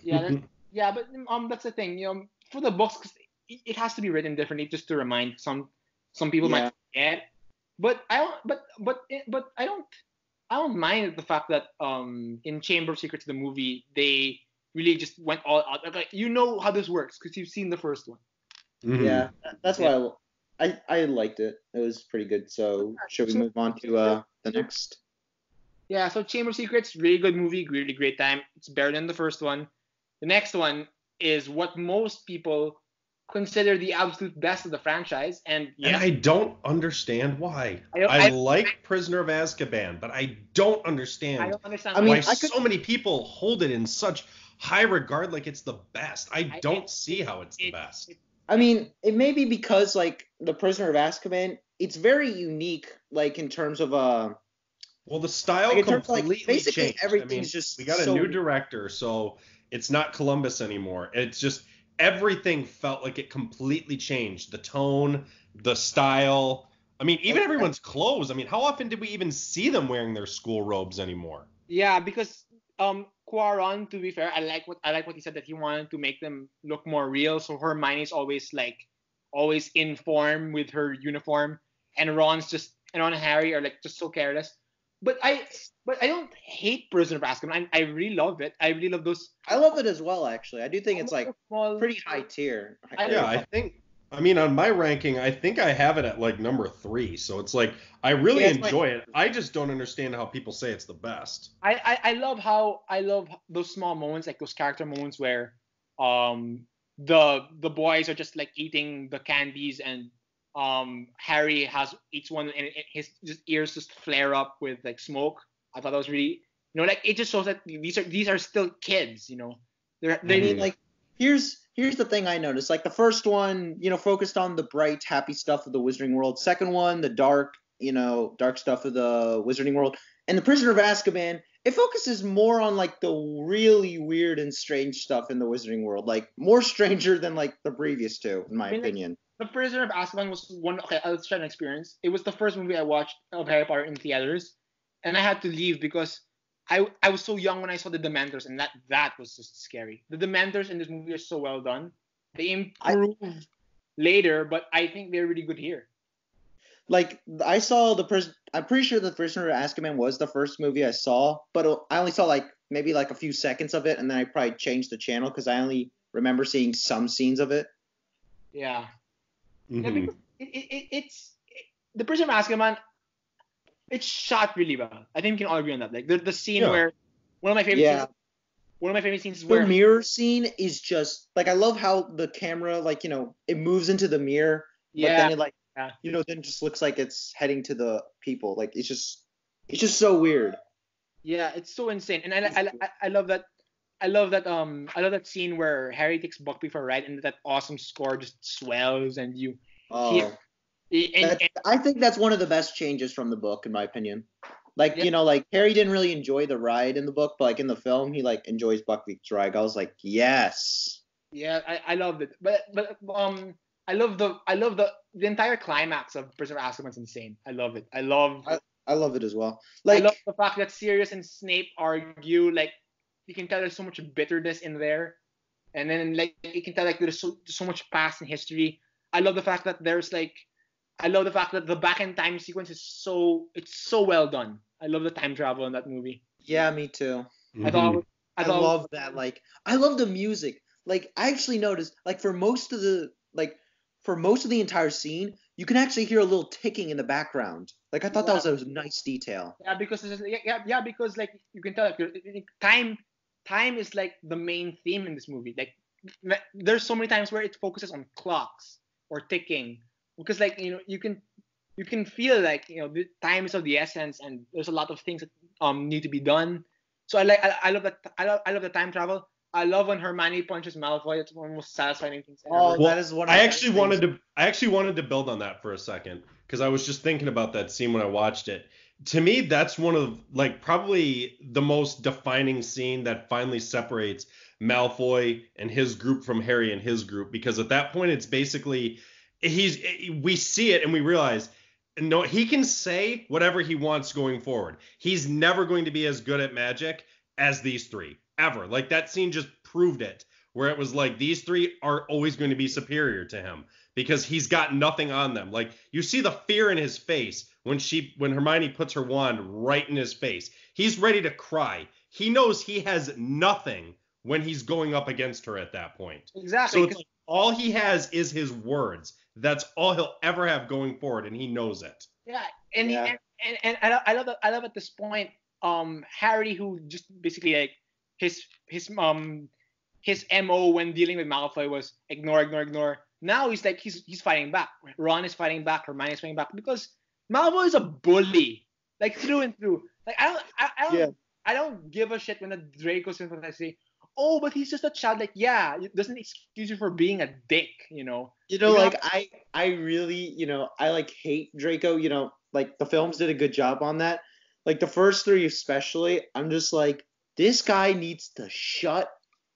Yeah, that's, yeah, but um, that's the thing. You know, for the books, it has to be written differently just to remind some Some people yeah. might forget, but I don't. But but but I don't. I don't mind the fact that um in Chamber of Secrets, the movie, they really just went all out. Like, you know how this works because you've seen the first one. Mm-hmm. Yeah, that's why yeah. I, I I liked it. It was pretty good. So should we move on to uh the next? Yeah. So Chamber of Secrets, really good movie, really great time. It's better than the first one. The next one is what most people consider the absolute best of the franchise, and yeah, and I don't understand why. I, I, I like I, Prisoner of Azkaban, but I don't understand, I don't understand I mean, why I could, so many people hold it in such high regard, like it's the best. I, I don't it, see how it's it, the best. It, I mean, it may be because like the Prisoner of Azkaban, it's very unique, like in terms of uh. Well, the style like, completely of, like, basically changed. Everything's I mean, just we got so a new director, so it's not Columbus anymore. It's just. Everything felt like it completely changed. The tone, the style. I mean, even everyone's clothes. I mean, how often did we even see them wearing their school robes anymore? Yeah, because um, Cuaron, to be fair, I like what I like what he said, that he wanted to make them look more real. So Hermione's always like, always in form with her uniform, and Ron's just and Ron and Harry are like just so careless. But I, but I don't hate Prisoner of Azkaban. I, I really love it. I really love those. I love it as well, actually. I do think I it's like small, pretty high tier. I yeah, I think. I mean, on my ranking, I think I have it at like number three. So it's like I really yeah, enjoy like, it. I just don't understand how people say it's the best. I, I, I love how I love those small moments, like those character moments where, um, the the boys are just like eating the candies and. Um, Harry has each one, and his, his ears just flare up with like smoke. I thought that was really, you know, like it just shows that these are these are still kids, you know. They're they need mm. like here's here's the thing I noticed. Like the first one, you know, focused on the bright, happy stuff of the Wizarding World. Second one, the dark, you know, dark stuff of the Wizarding World. And the Prisoner of Azkaban, it focuses more on like the really weird and strange stuff in the Wizarding World, like more stranger than like the previous two, in my I mean, opinion. Like, The Prisoner of Azkaban was one, okay, I'll try an experience. It was the first movie I watched of Harry Potter in theaters, and I had to leave because I I was so young when I saw the Dementors, and that, that was just scary. The Dementors in this movie are so well done. They improved I, later, but I think they're really good here. Like, I saw the Prisoner, I'm pretty sure the Prisoner of Azkaban was the first movie I saw, but I only saw like maybe like a few seconds of it, and then I probably changed the channel because I only remember seeing some scenes of it. Yeah. Mm-hmm. Yeah, it, it, it's it, the Prisoner of Azkaban. It's shot really well. I think we can all agree on that. Like the the scene yeah. where one of my favorite yeah. scenes, one of my favorite scenes is the where the mirror scene is just like I love how the camera like you know it moves into the mirror, yeah. but then it like yeah. you know then it just looks like it's heading to the people. Like it's just it's just so weird. Yeah, it's so insane, and I I, I, I love that. I love that um I love that scene where Harry takes Buckbeak for a ride and that awesome score just swells and you oh, hear and, and, I think that's one of the best changes from the book in my opinion. Like, yeah. you know, like Harry didn't really enjoy the ride in the book, but like in the film he like enjoys Buckbeak's ride. I was like, yes. Yeah, I, I loved it. But but um I love the I love the the entire climax of Prisoner of Azkaban's insane. I love it. I love I, I love it as well. Like I love the fact that Sirius and Snape argue like you can tell there's so much bitterness in there. And then, like, you can tell, like, there's so, so much past in history. I love the fact that there's, like, I love the fact that the back-in-time sequence is so, it's so well done. I love the time travel in that movie. Yeah, me too. Mm-hmm. I thought, I, thought, I love that, like, I love the music. Like, I actually noticed, like, for most of the, like, for most of the entire scene, you can actually hear a little ticking in the background. Like, I thought yeah. that was a nice detail. Yeah, because, yeah, yeah, because, like, you can tell, like, time... Time is like the main theme in this movie. Like, there's so many times where it focuses on clocks or ticking, because like you know you can you can feel like you know the time is of the essence, and there's a lot of things that um need to be done. So I like I, I love that I love I love the time travel. I love when Hermione punches Malfoy. It's one of the most satisfying things ever. Oh, well, that is one. Of I actually things. wanted to I actually wanted to build on that for a second because I was just thinking about that scene when I watched it. To me, that's one of, like, probably the most defining scene that finally separates Malfoy and his group from Harry and his group. Because at that point, it's basically, he's we see it and we realize, no, he can say whatever he wants going forward. He's never going to be as good at magic as these three, ever. Like, that scene just proved it, where it was like, these three are always going to be superior to him. because he's got nothing on them. Like, you see the fear in his face when she when Hermione puts her wand right in his face. He's ready to cry. He knows he has nothing when he's going up against her at that point. Exactly. So it's like all he has is his words. That's all he'll ever have going forward, and he knows it. Yeah, and yeah. He, and, and and I love that, I love at this point, um, Harry, who just basically like his his um his M O when dealing with Malfoy was ignore, ignore, ignore. Now he's like he's he's fighting back. Ron is fighting back. Hermione is fighting back because Malfoy is a bully, like through and through. Like I don't I, I don't yeah. I don't give a shit when the Draco synthesizes say, oh, but he's just a child. Like, yeah, it doesn't excuse you for being a dick, you know? You know, you like, know? I, I really, you know, I, like, hate Draco. You know, like, the films did a good job on that. Like, the first three especially, I'm just like, this guy needs to shut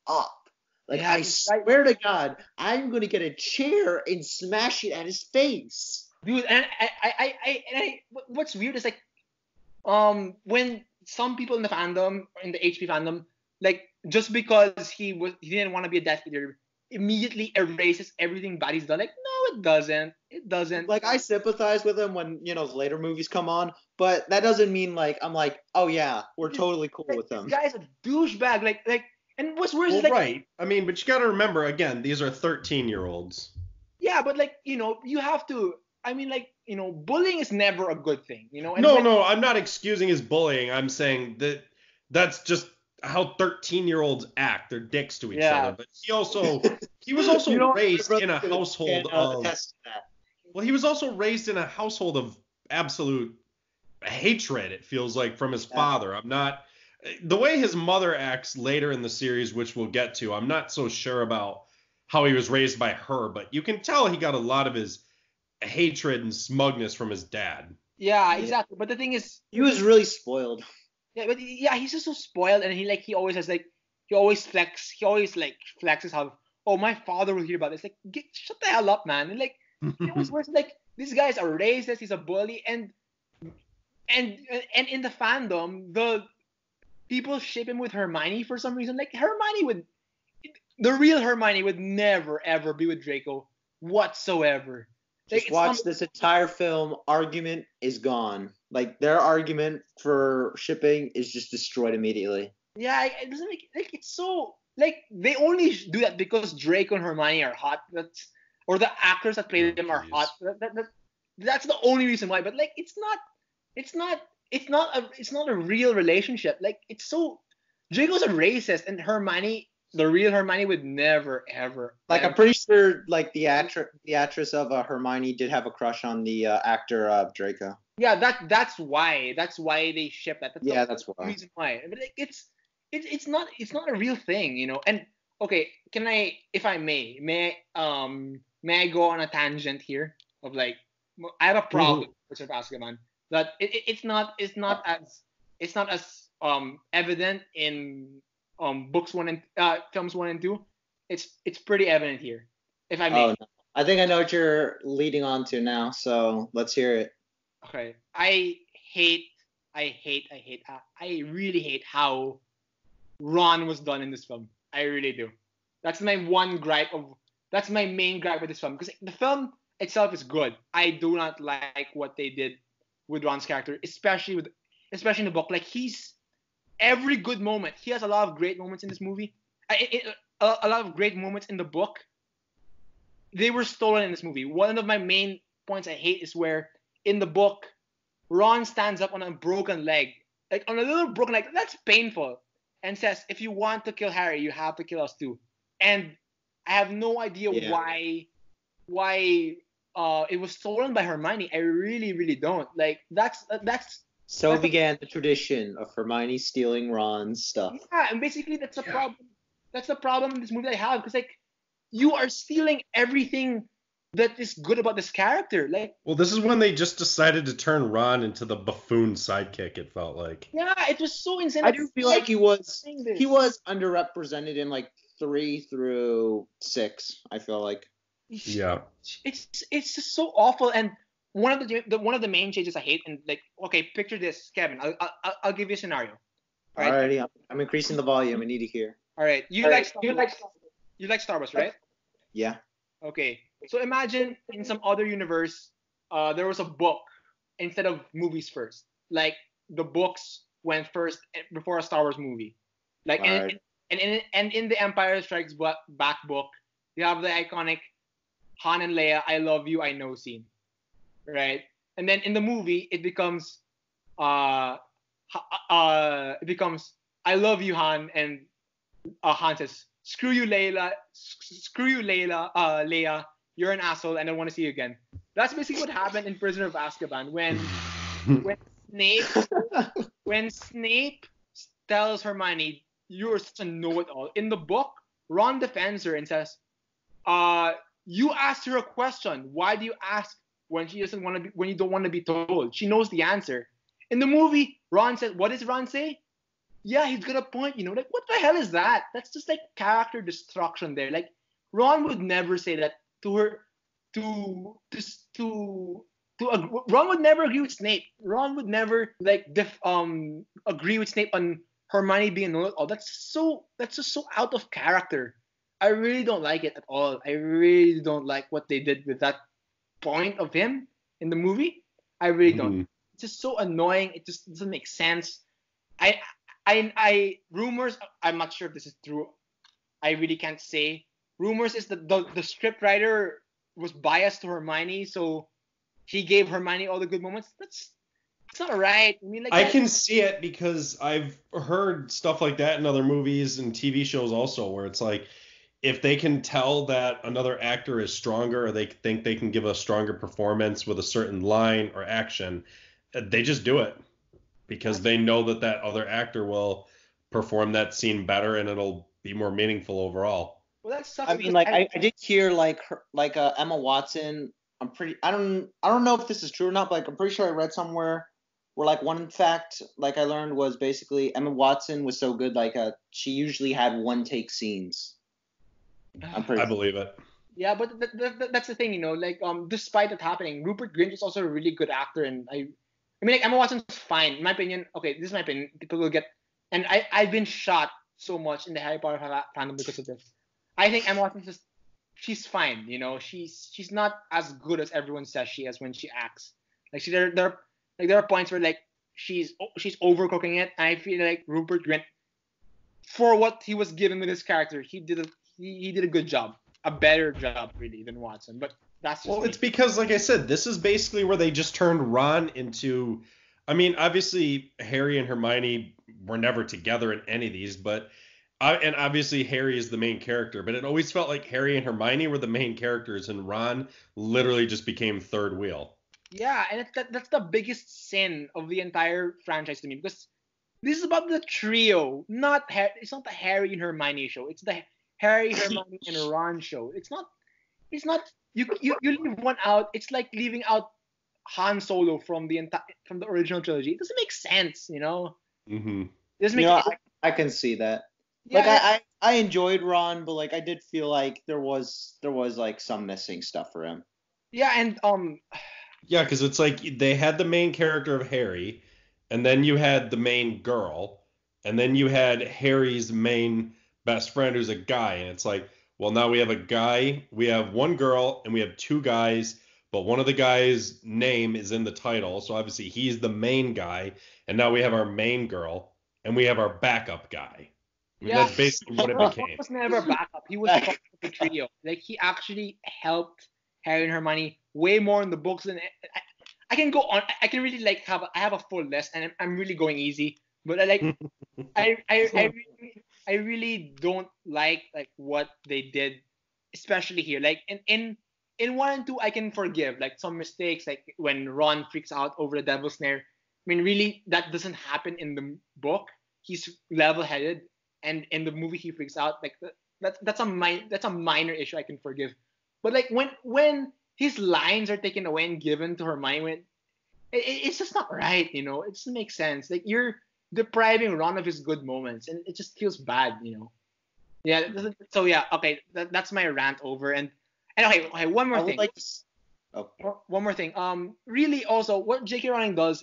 up. Like, yeah, I swear to God, I'm going to get a chair and smash it at his face. Dude, and I, I, I, I, and I what's weird is, like, um, when some people in the fandom, in the H P fandom, like, just because he was, he didn't want to be a Death Eater, immediately erases everything bad he's done. Like, no, it doesn't. It doesn't. Like, I sympathize with him when, you know, later movies come on, but that doesn't mean, like, I'm like, oh, yeah, we're totally cool like, with him. This guy's a douchebag. Like, like, and what's worse well, is, like... Right. I mean, but you got to remember, again, these are thirteen-year-olds. Yeah, but, like, you know, you have to... I mean, like, you know, bullying is never a good thing, you know? And no, when, no, I'm not excusing his bullying. I'm saying that that's just... how thirteen-year-olds act. They're dicks to each yeah. other. But he also, he was also you know, raised in a household of, well, he was also raised in a household of absolute hatred, it feels like, from his yeah. father. I'm not, the way his mother acts later in the series, which we'll get to, I'm not so sure about how he was raised by her, but you can tell he got a lot of his hatred and smugness from his dad. Yeah, exactly. But the thing is, he was really spoiled. Yeah, but yeah, he's just so spoiled, and he like he always has like he always flex, he always like flexes how oh my father will hear about this. Like, get, shut the hell up, man. And like it was worse. Like this guy's a racist, he's a bully, and and and in the fandom, the people ship him with Hermione for some reason. Like Hermione would, the real Hermione would never ever be with Draco whatsoever. Like, just watch this entire film. Argument is gone. Like their argument for shipping is just destroyed immediately. Yeah, it doesn't make like it's so like they only do that because Draco and Hermione are hot. That's or the actors that play oh, them are geez. hot. That, that, that, that's the only reason why. But like it's not, it's not, it's not a, it's not a real relationship. Like it's so Draco's a racist and Hermione, the real Hermione would never ever. Like ever. I'm pretty sure like the actress, the actress of uh, Hermione did have a crush on the uh, actor of uh, Draco. Yeah, that that's why. That's why they ship that. That's yeah, the that's why. Reason why. But like, it's it's it's not it's not a real thing, you know. And okay, can I, if I may, may I, um may I go on a tangent here of like I have a problem with Prisoner of Azkaban that it, it it's not it's not as it's not as um evident in um books one and uh, films one and two. It's it's pretty evident here, if I may. Oh, no. I think I know what you're leading on to now, so let's hear it. Okay, I hate, I hate, I hate, uh, I really hate how Ron was done in this film. I really do. That's my one gripe of, that's my main gripe with this film. Because the film itself is good. I do not like what they did with Ron's character, especially with, especially in the book. Like he's, every good moment, he has a lot of great moments in this movie. I, it, a, a lot of great moments in the book. They were stolen in this movie. One of my main points I hate is where, in the book, Ron stands up on a broken leg, like on a little broken leg. That's painful, and says, "If you want to kill Harry, you have to kill us too." And I have no idea yeah. why, why uh, it was stolen by Hermione. I really, really don't. Like that's uh, that's. So that's began a, the tradition of Hermione stealing Ron's stuff. Yeah, and basically that's the yeah. problem. That's the problem in this movie I have, because like you are stealing everything that is good about this character. Like, well, this is when they just decided to turn Ron into the buffoon sidekick, it felt like. Yeah, it was so insane. I do feel like he was he was underrepresented in like three through six, I feel like. Yeah. It's it's just so awful. And one of the, the one of the main changes I hate, and like, okay, picture this, Kevin. I'll I'll, I'll give you a scenario. All right? Alrighty, I'm, I'm increasing the volume. I need to hear. All right, you All like right. Star Wars. you like you like Star Wars, right? Yeah. Okay. So imagine in some other universe, uh, there was a book instead of movies first. Like the books went first before a Star Wars movie. Like and, and in and in the Empire Strikes Back book, you have the iconic Han and Leia, I love you, I know scene, right? And then in the movie, it becomes, uh, uh, it becomes I love you, Han, and uh, Han says, "Screw you, Layla. Screw you, Layla. Uh, Leia, you're an asshole, and I want to see you again." That's basically what happened in Prisoner of Azkaban when, when Snape, when Snape tells Hermione, "You are such a know-it-all." In the book, Ron defends her and says, "Uh, you asked her a question. Why do you ask when she doesn't want to? Be, when you don't want to be told? She knows the answer." In the movie, Ron said, "What does Ron say?" Yeah, he's got a point, you know, like, what the hell is that? That's just, like, character destruction there. Like, Ron would never say that to her, to, to, to, to uh, Ron would never agree with Snape. Ron would never, like, def, um, agree with Snape on Hermione being know-it-all. That's so, that's just so out of character. I really don't like it at all. I really don't like what they did with that point of him in the movie. I really don't. Mm. It's just so annoying. It just doesn't make sense. I... I, I rumors. I'm not sure if this is true. I really can't say. Rumors is that the, the scriptwriter was biased to Hermione, so he gave Hermione all the good moments. That's that's not right. I mean, like I can see it because I've heard stuff like that in other movies and T V shows also, where it's like if they can tell that another actor is stronger, or they think they can give a stronger performance with a certain line or action, they just do it. Because they know that that other actor will perform that scene better and it'll be more meaningful overall. Well, that sucks. I mean, like I, I did hear like her, like uh, Emma Watson. I'm pretty. I don't. I don't know if this is true or not. But like I'm pretty sure I read somewhere where like one fact like I learned was basically Emma Watson was so good like uh, she usually had one take scenes. I'm pretty. I believe it. Yeah, but th- th- th- that's the thing, you know. Like um, despite it happening, Rupert Grint is also a really good actor, and I. I mean, like, Emma Watson's fine. In my opinion, okay, this is my opinion. People will get... And I, I've been shot so much in the Harry Potter fandom because of this. I think Emma Watson's just... She's fine, you know? She's she's not as good as everyone says she is when she acts. Like, she, there, there, like there are points where, like, she's she's overcooking it. And I feel like Rupert Grint, for what he was given with his character, he did a, he, he did a good job. A better job, really, than Watson. But... That's well, me. It's because, like I said, this is basically where they just turned Ron into... I mean, obviously, Harry and Hermione were never together in any of these, but... Uh, and obviously, Harry is the main character, but it always felt like Harry and Hermione were the main characters, and Ron literally just became third wheel. Yeah, and it's that, that's the biggest sin of the entire franchise to me, because this is about the trio, not... Har- it's not the Harry and Hermione show. It's the Harry, Hermione, and Ron show. It's not... It's not... You, you you leave one out. It's like leaving out Han Solo from the enti- from the original trilogy. It doesn't make sense, you know. Mm-hmm. It doesn't make. You know, sense. I, I can see that. Yeah, like I, I, I enjoyed Ron, but like I did feel like there was there was like some missing stuff for him. Yeah, and um. Yeah, because it's like they had the main character of Harry, and then you had the main girl, and then you had Harry's main best friend who's a guy, and it's like. Well, now we have a guy, we have one girl, and we have two guys, but one of the guys' name is in the title, so obviously he's the main guy, and now we have our main girl, and we have our backup guy. I mean, yeah. That's basically what it became. He was never backup. He was part of the trio. Like, he actually helped Harry and Hermione way more in the books than... I, I can go on. I can really, like, have... A, I have a full list, and I'm, I'm really going easy, but, I like, I, I, I really... I really don't like like what they did, especially here. Like in, in in one and two, I can forgive like some mistakes, like when Ron freaks out over the Devil's Snare. I mean, really, that doesn't happen in the book. He's level-headed, and in the movie, he freaks out. Like that's that's a mi- that's a minor issue I can forgive. But like when when his lines are taken away and given to Hermione, when, it, it's just not right. You know, it doesn't make sense. Like you're. Depriving Ron of his good moments, and it just feels bad, you know. Yeah. So yeah, okay, that, that's my rant over. And and okay, okay one more I thing. Like to... oh. One more thing. Um, really, also, what J K Rowling does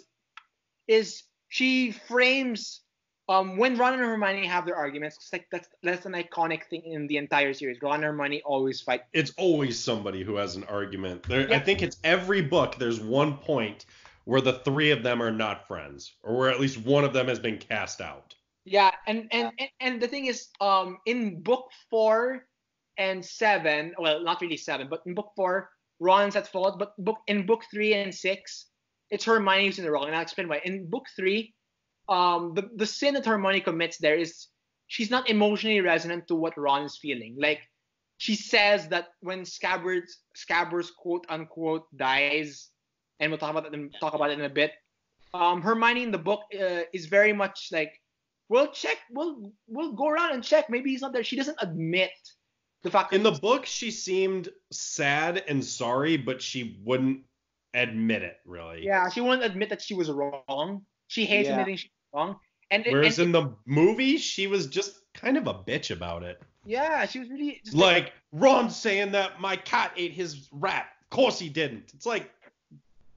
is she frames um, when Ron and Hermione have their arguments, it's like that's that's an iconic thing in the entire series. Ron and Hermione always fight. It's always somebody who has an argument. There, yeah. I think it's every book. There's one point where the three of them are not friends, or where at least one of them has been cast out. Yeah, and and, and, and the thing is, um, in book four and seven, well, not really seven, but in book four, Ron's at fault. But book in book three and six, it's Hermione who's in the wrong, and I'll explain why. In book three, um, the the sin that Hermione commits there is she's not emotionally resonant to what Ron is feeling. Like, she says that when Scabbers Scabbers quote unquote dies, and we'll talk about that talk about it in a bit. Um, Hermione in the book uh, is very much like, we'll check, we'll we'll go around and check. Maybe he's not there. She doesn't admit the fact. In the book, she seemed sad and sorry, but she wouldn't admit it, really. Yeah, she wouldn't admit that she was wrong. She hates yeah. admitting she was wrong. And it, whereas and in it, the movie, she was just kind of a bitch about it. Yeah, she was really just like, like Ron saying that my cat ate his rat. Of course he didn't. It's like,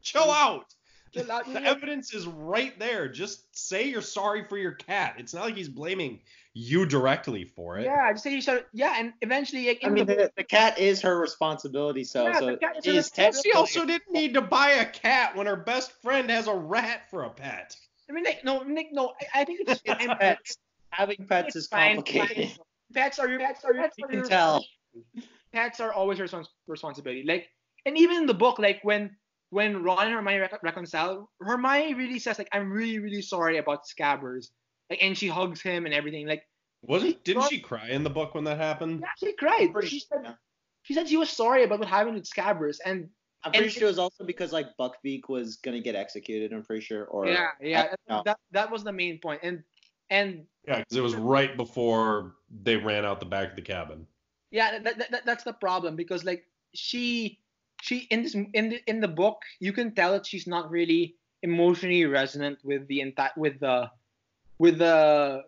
chill out. The evidence is right there. Just say you're sorry for your cat. It's not like he's blaming you directly for it. Yeah, just say you sorry. Yeah, and eventually, like, I mean, the, the, the cat is her responsibility. So, yeah, so the cat is her she also didn't need to buy a cat when her best friend has a rat for a pet. I mean, like, no, Nick, no. I, I think it's I'm, pets. Having pets is complicated. Pets are your pets are your. Pets you are can your, tell. Pets are always your respons- responsibility. Like, and even in the book, like when. When Ron and Hermione rec- reconcile, Hermione really says, like, I'm really, really sorry about Scabbers. Like, and she hugs him and everything. Like, wasn't she, didn't Ron, she cry in the book when that happened? Yeah, she cried. She said, yeah. she said she was sorry about what happened with Scabbers. And I'm pretty and, sure it was also because, like, Buckbeak was going to get executed, I'm pretty sure. Or Yeah, yeah. No. That that was the main point. And, and yeah, because it was right before they ran out the back of the cabin. Yeah, that, that, that that's the problem because, like, she... She in this in the, in the book, you can tell that she's not really emotionally resonant with the entire with the with the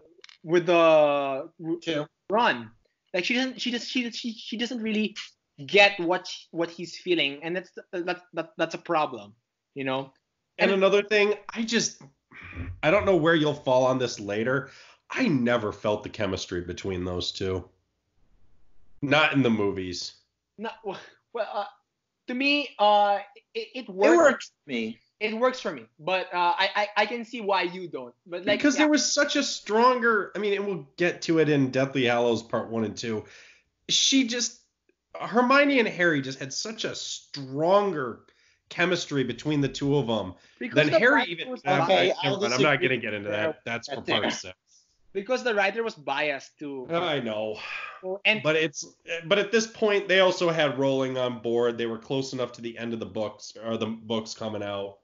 with the yeah. Ron. Like she doesn't she just she she she doesn't really get what she, what he's feeling, and that's that's that, that's a problem, you know. And, and another thing, I just I don't know where you'll fall on this later. I never felt the chemistry between those two. Not in the movies. Not well. Uh, To me, uh, it, it works. It works for me. It works for me, but uh, I, I, I can see why you don't. But like, because yeah. there was such a stronger. I mean, and we'll get to it in Deathly Hallows Part One and Two. She just Hermione and Harry just had such a stronger chemistry between the two of them than the Harry even. Was, I'm, okay, I, I'm not gonna get into that. That's for part six. Because the writer was biased too. I know. And, but it's but at this point they also had Rowling on board. They were close enough to the end of the books or the books coming out.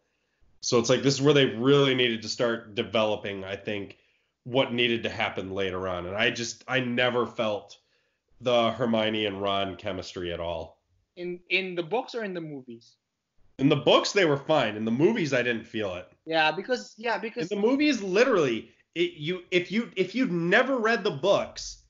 So it's like this is where they really needed to start developing, I think, what needed to happen later on. And I just I never felt the Hermione and Ron chemistry at all. In in the books or in the movies? In the books they were fine. In the movies I didn't feel it. Yeah, because yeah, because in the movies literally It, you if you if you'd never read the books,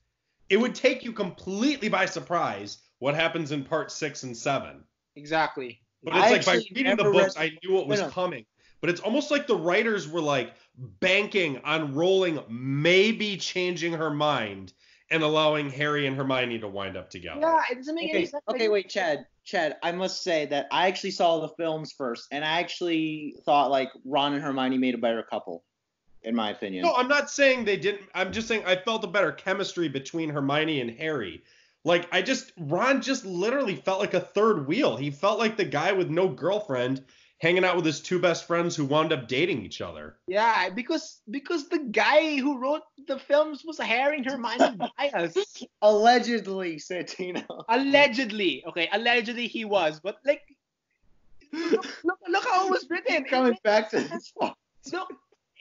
it would take you completely by surprise what happens in part six and seven. Exactly. But it's I like by reading the books, read... I knew what was no, no. coming. But it's almost like the writers were like banking on Rowling maybe changing her mind and allowing Harry and Hermione to wind up together. Yeah, it doesn't make okay. any sense. Okay, wait, Chad. Chad, I must say that I actually saw the films first, and I actually thought like Ron and Hermione made a better couple. In my opinion. No, I'm not saying they didn't. I'm just saying I felt a better chemistry between Hermione and Harry. Like, I just, Ron just literally felt like a third wheel. He felt like the guy with no girlfriend hanging out with his two best friends who wound up dating each other. Yeah, because because the guy who wrote the films was Harry and Hermione biased. Allegedly, Santino. Allegedly. Okay, allegedly he was. But, like, look, look, look how it was written. Coming it, back to this one. No.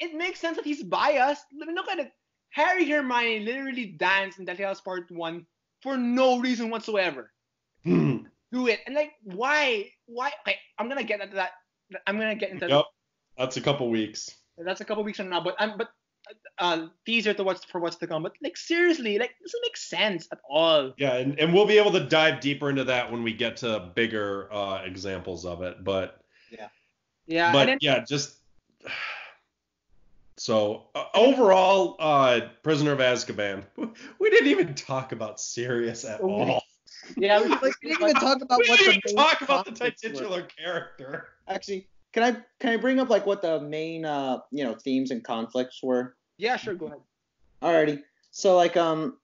It makes sense that he's biased. Look at it. Harry and Hermione literally danced in Deathly Hallows Part One for no reason whatsoever. Mm. Do it. And like, why? Why? Okay, I'm gonna get into that. I'm gonna get into. Yep. That's a couple weeks. That's a couple weeks from now. But I'm. Um, but uh, teaser to what's for what's to come. But like, seriously, like, doesn't make sense at all. Yeah, and, and we'll be able to dive deeper into that when we get to bigger uh, examples of it. But. Yeah. Yeah. But then, yeah, just. So uh, overall, uh, Prisoner of Azkaban. We didn't even talk about Sirius at all. Yeah, we, like, we didn't even talk about we what didn't the even talk about the titular were. character. Actually, can I can I bring up like what the main uh you know themes and conflicts were? Yeah, sure, go ahead. Alrighty. So like um,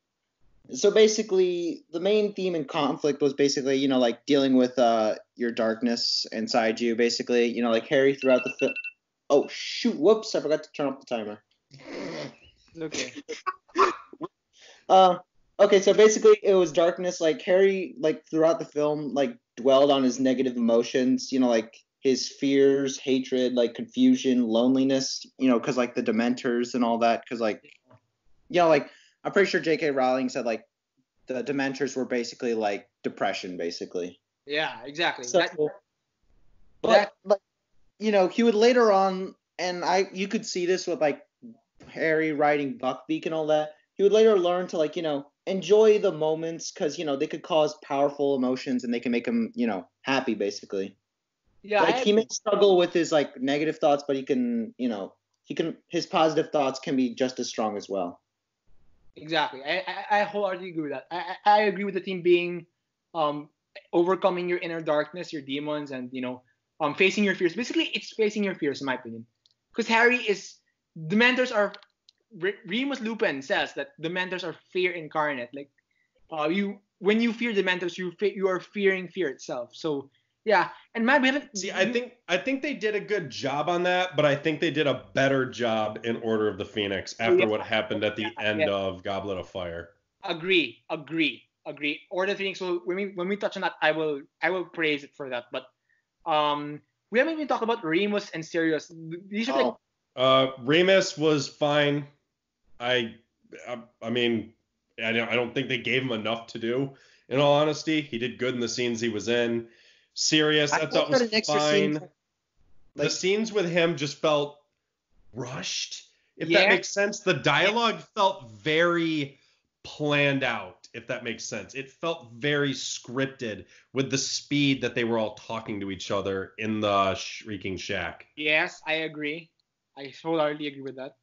so basically the main theme and conflict was basically you know like dealing with uh your darkness inside you. Basically, you know like Harry throughout the film. Oh, shoot. Whoops. I forgot to turn off the timer. Okay. uh, okay, so basically it was darkness. Like, Harry, like, throughout the film, like, dwelled on his negative emotions. You know, like, his fears, hatred, like, confusion, loneliness. You know, because, like, the Dementors and all that. Because, like, you know, like, I'm pretty sure J K. Rowling said, like, the Dementors were basically, like, depression, basically. Yeah, exactly. So, that, but, that, like, you know, he would later on, and I, you could see this with, like, Harry riding Buckbeak and all that. He would later learn to, like, you know, enjoy the moments because, you know, they could cause powerful emotions and they can make him, you know, happy, basically. Yeah. Like, had, he may struggle with his, like, negative thoughts, but he can, you know, he can, his positive thoughts can be just as strong as well. Exactly. I, I, I wholeheartedly agree with that. I, I agree with the theme being um, overcoming your inner darkness, your demons, and, you know, Um, facing your fears. Basically, it's facing your fears, in my opinion. Because Harry is... Dementors are... R- Remus Lupin says that Dementors are fear incarnate. Like, uh, you when you fear Dementors, you fe- you are fearing fear itself. So, yeah. And my... See, I think I think they did a good job on that, but I think they did a better job in Order of the Phoenix after yeah. what happened at the yeah. end yeah. of Goblet of Fire. Agree. Agree. Agree. Order of the Phoenix, so when we, when we touch on that, I will I will praise it for that, but Um, we haven't even talked about Remus and Sirius. These are oh. like... uh, Remus was fine. I, I, I mean, I don't, I don't think they gave him enough to do. In all honesty, he did good in the scenes he was in. Sirius, I, I thought was fine. Scene. Like, the scenes with him just felt rushed, if yeah. that makes sense. The dialogue yeah. felt very planned out. If that makes sense. It felt very scripted with the speed that they were all talking to each other in the Shrieking Shack. Yes, I agree. I wholeheartedly agree with that.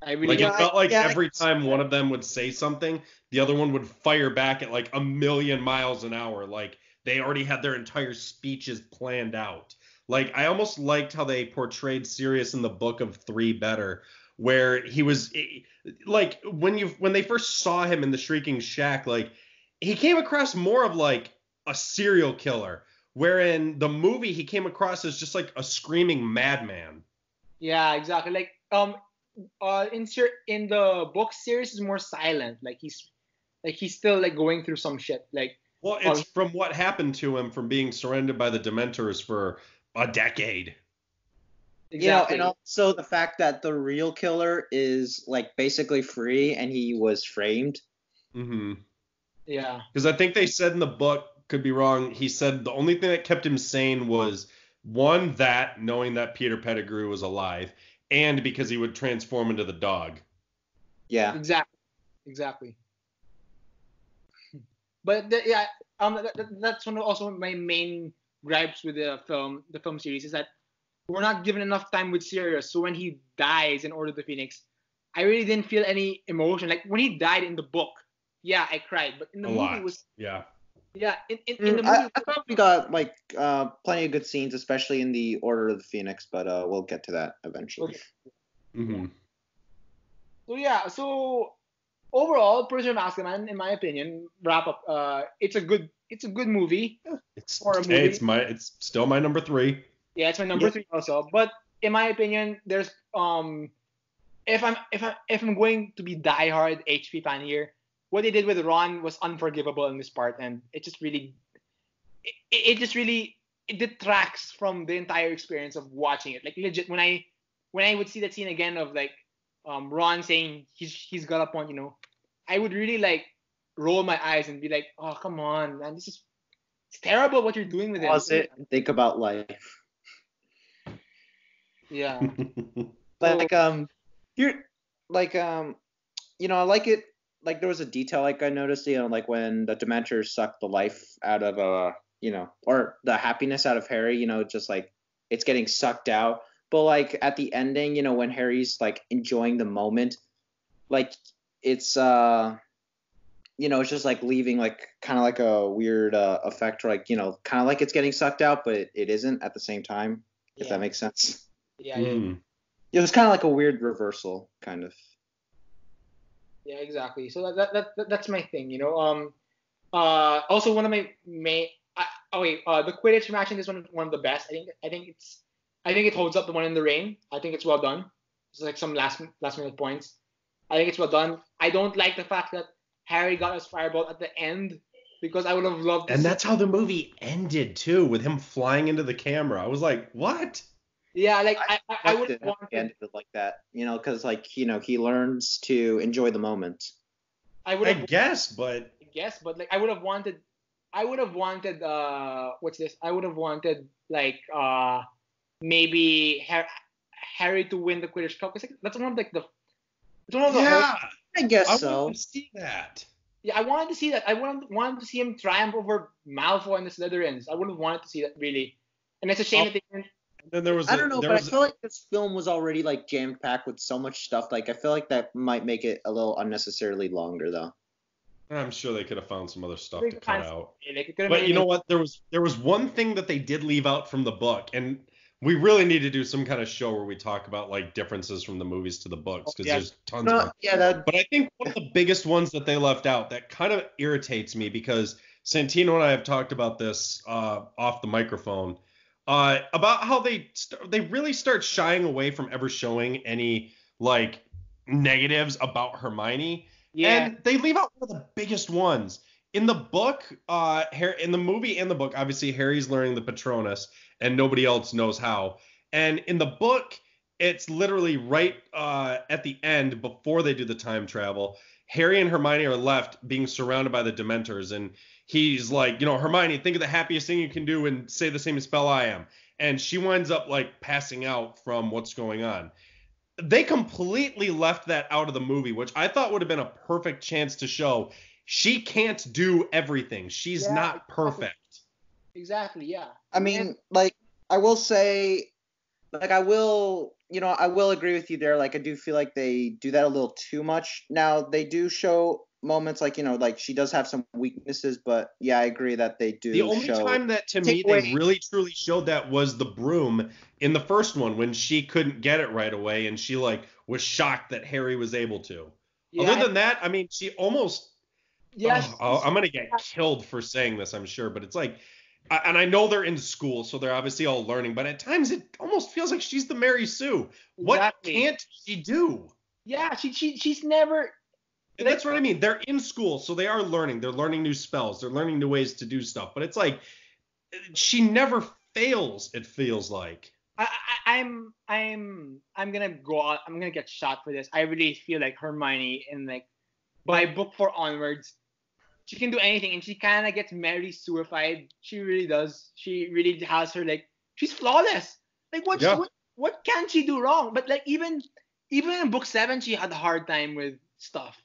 I really like, it felt like yeah, every time one of them would say something, the other one would fire back at like a million miles an hour. Like they already had their entire speeches planned out. Like I almost liked how they portrayed Sirius in the Book of Three better, where he was like when you when they first saw him in the Shrieking Shack, like he came across more of like a serial killer, wherein the movie he came across as just like a screaming madman. Yeah, exactly. Like um, uh, in in the book series is more silent. Like he's like he's still like going through some shit. Like well, it's um, from what happened to him from being surrendered by the Dementors for a decade. Exactly. You know, and also the fact that the real killer is like basically free and he was framed. Mm-hmm. Yeah. Because I think they said in the book, could be wrong, he said the only thing that kept him sane was one, that knowing that Peter Pettigrew was alive, and because he would transform into the dog. Yeah. Exactly. Exactly. But the, yeah, um, that, that's one of also my main gripes with the film, the film series is that we're not given enough time with Sirius, so when he dies in Order of the Phoenix, I really didn't feel any emotion. Like, when he died in the book, yeah, I cried. But in the a movie, lot. It was... Yeah. Yeah, in, in, in the movie... I, I thought we got, like, uh, plenty of good scenes, especially in the Order of the Phoenix, but uh, we'll get to that eventually. Okay. Mm-hmm. So, yeah, so overall, Prisoner of Azkaban, in my opinion, wrap up, uh, it's a good it's a good movie. It's, or a movie. Hey, it's, my, it's still my number three. Yeah, it's my number yeah. three also. But in my opinion, there's um, if I'm if I if I'm going to be diehard H P fan here, what they did with Ron was unforgivable in this part, and it just really, it, it just really it detracts from the entire experience of watching it. Like legit, when I when I would see that scene again of like um, Ron saying he's he's got a point, you know, I would really like roll my eyes and be like, oh come on, man, this is it's terrible what you're doing with it. Pause it and think about life. Yeah. But like um you're like um you know, I like it like there was a detail like I noticed, you know, like when the Dementors sucked the life out of uh you know or the happiness out of Harry, you know, just like it's getting sucked out. But like at the ending, you know, when Harry's like enjoying the moment, like it's uh you know, it's just like leaving like kind of like a weird uh, effect, like, you know, kind of like it's getting sucked out, but it, it isn't at the same time, if yeah. that makes sense. Yeah, yeah. Mm. It was kind of like a weird reversal, kind of. Yeah, exactly. So that that, that that's my thing, you know. Um, uh, also one of my main. I, oh wait, uh, the Quidditch match is one one of the best. I think I think it's I think it holds up the one in the rain. I think it's well done. It's like some last last minute points. I think it's well done. I don't like the fact that Harry got his fireball at the end, because I would have loved to And see- that's how the movie ended, too, with him flying into the camera. I was like, what? Yeah, like, I, I, I would have wanted... ended it like that, you know, because, like, you know, he learns to enjoy the moment. I, would I guess, wanted, but... I guess, but, like, I would have wanted... I would have wanted, uh... What's this? I would have wanted, like, uh... maybe Harry, Harry to win the Quidditch Cup. Like, that's one of, like, the... One of the yeah! Whole- I guess I so. I wanted to see that. Yeah, I wanted to see that. I wanted, wanted to see him triumph over Malfoy and the Slytherins. I wouldn't have wanted to see that, really. And it's a shame oh, that they didn't. Then there was I a, don't know, but I feel a... like this film was already, like, jam-packed with so much stuff. Like, I feel like that might make it a little unnecessarily longer, though. I'm sure they could have found some other stuff to cut out. It. It but you know what? There was There was one thing that they did leave out from the book, and... We really need to do some kind of show where we talk about, like, differences from the movies to the books, because yeah. there's tons no, of them. Yeah, that... But I think one of the biggest ones that they left out that kind of irritates me, because Santino and I have talked about this uh, off the microphone, uh, about how they st- they really start shying away from ever showing any, like, negatives about Hermione. Yeah. And they leave out one of the biggest ones. In the book, uh, Harry, in the movie and the book, obviously Harry's learning the Patronus, and nobody else knows how. And in the book, it's literally right uh, at the end, before they do the time travel, Harry and Hermione are left being surrounded by the Dementors. And he's like, you know, Hermione, think of the happiest thing you can do and say the same spell I am. And she winds up, like, passing out from what's going on. They completely left that out of the movie, which I thought would have been a perfect chance to show she can't do everything. She's yeah, not perfect. Exactly, yeah. I mean, like, I will say, like, I will, you know, I will agree with you there. Like, I do feel like they do that a little too much. Now, they do show moments like, you know, like, she does have some weaknesses, but, yeah, I agree that they do show. The only show, time that, to me, away. they really, truly showed that was the broom in the first one, when she couldn't get it right away, and she, like, was shocked that Harry was able to. Yeah, Other I, than that, I mean, she almost... Yes. Oh, I'm going to get killed for saying this, I'm sure, but it's like, and I know they're in school, so they're obviously all learning, but at times it almost feels like she's the Mary Sue. What exactly. can't she do? Yeah, she she she's never... And that's what I mean. They're in school, so they are learning. They're learning new spells. They're learning new ways to do stuff, but it's like, she never fails, it feels like. I, I, I'm I'm I'm going to go out. I'm going to get shot for this. I really feel like Hermione in, like, by book four onwards, she can do anything, and she kind of gets Mary Sue-ified. She really does. She really has her, like, she's flawless. Like, what, yeah. what what can she do wrong? But, like, even even in book seven, she had a hard time with stuff.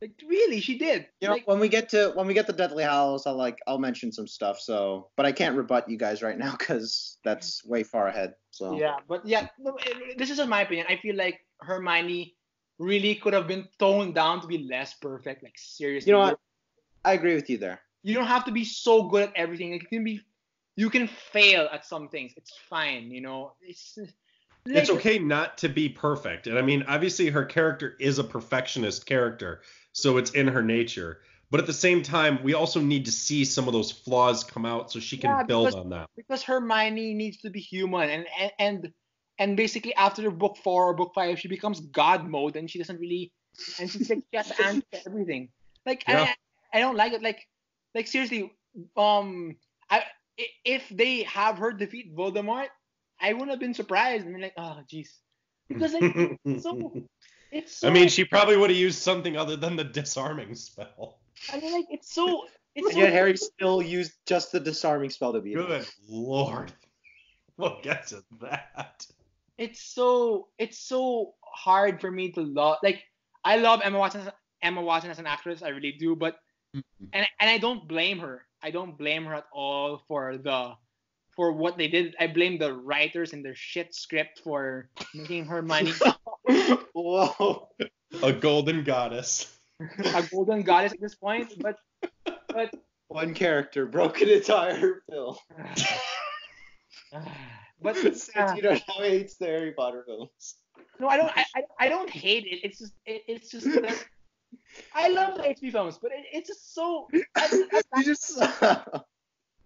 Like, really, she did. You like, know, when we get to when we get to Deathly Hallows, I'll like I'll mention some stuff. So, but I can't rebut you guys right now because that's way far ahead. So yeah, but yeah, this is just my opinion. I feel like Hermione really could have been toned down to be less perfect. Like, seriously, you know what? I agree with you there. You don't have to be so good at everything. Like, you can be, you can fail at some things. It's fine, you know. It's like, it's okay not to be perfect. And I mean, obviously, her character is a perfectionist character, so it's in her nature. But at the same time, we also need to see some of those flaws come out so she can yeah, build because, on that. Because Hermione needs to be human, and and and, and basically after book four or book five, she becomes God mode, and she doesn't really, and she's like, she has to answer everything. Like, yeah. I, I, I don't like it. Like, like seriously, um, I if they have her defeat Voldemort, I wouldn't have been surprised. I mean, like, oh, jeez. Because, like, it's so, it's so... I mean, she probably would have used something other than the disarming spell. I mean, like, it's so... It's and so, yet Harry still used just the disarming spell to be Good able. Lord. What gets at that? It's so... It's so hard for me to love... Like, I love Emma Watson, Emma Watson as an actress. I really do, but... And and I don't blame her. I don't blame her at all for the for what they did. I blame the writers and their shit script for making Hermione. Whoa. A golden goddess. A golden goddess at this point, but but one character broke an entire film. But uh, you know how he hates the Harry Potter films. No, I don't. I, I, I don't hate it. It's just. It, it's just. Uh, I love the H P films, but it, it's just so. At, at times, just, uh,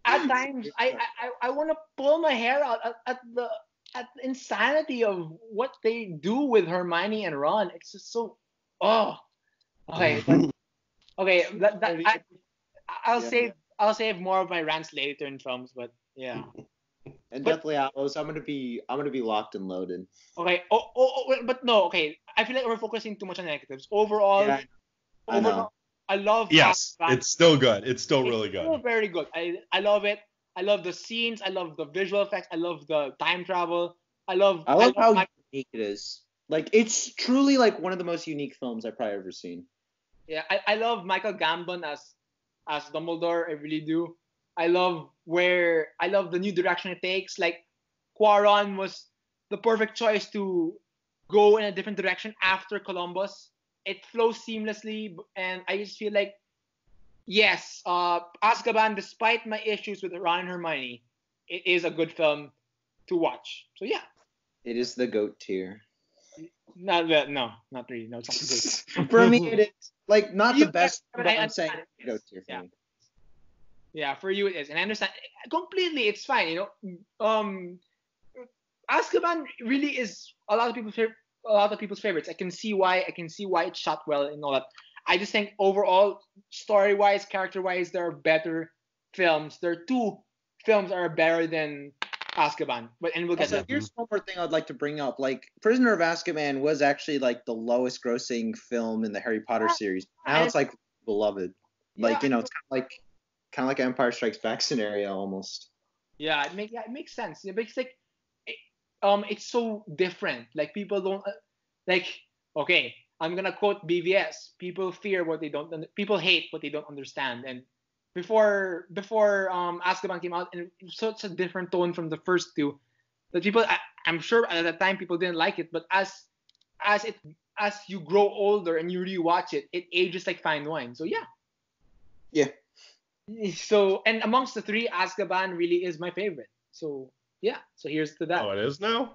at times I, I, I want to pull my hair out at, at the at the insanity of what they do with Hermione and Ron. It's just so. Oh. Okay. But, okay. That, that, I, I'll yeah, save. Yeah. I'll save more of my rants later in films, but yeah. And but, Deathly Hallows, I'm gonna be I'm gonna be locked and loaded. Okay. Oh, oh, oh, but no. Okay. I feel like we're focusing too much on negatives. Overall, yeah, I, know. overall I love. Yes, Half-Blood. It's still good. It's still it's really good. Still very good. I I love it. I love the scenes. I love the visual effects. I love the time travel. I love. I love, I love how my... unique it is. Like it's truly like one of the most unique films I've probably ever seen. Yeah, I, I love Michael Gambon as as Dumbledore. I really do. I love where I love the new direction it takes. Like Cuaron was the perfect choice to go in a different direction after Columbus. It flows seamlessly, and I just feel like yes, uh, Azkaban, despite my issues with Ron and Hermione, it is a good film to watch. So yeah, it is the goat tier. Not that, no, not really. No, it's not for me. It is like not you, the best, but I I'm saying it. Goat tier for yeah. me. Yeah, for you it is, and I understand completely. It's fine, you know. Um, Azkaban really is a lot of people's a lot of people's favorites. I can see why. I can see why it's shot well and all that. I just think overall, story-wise, character-wise, there are better films. There are two films that are better than Azkaban. But and we'll get also, that. Here's one more thing I'd like to bring up. Like Prisoner of Azkaban was actually like the lowest-grossing film in the Harry Potter yeah, series. Now it's like beloved. Like yeah, you know, it's kind of like. Kind of like Empire Strikes Back scenario almost. Yeah, it makes yeah, it makes sense. It makes like, it, um, it's so different. Like people don't uh, like. Okay, I'm gonna quote B V S. People fear what they don't. People hate what they don't understand. And before before um Azkaban came out, and it was such a different tone from the first two. That people, I, I'm sure at that time people didn't like it. But as as it as you grow older and you rewatch it, it ages like fine wine. So yeah. Yeah. So, and amongst the three, Azkaban really is my favorite. So, yeah. So, here's to that. Oh, it is now?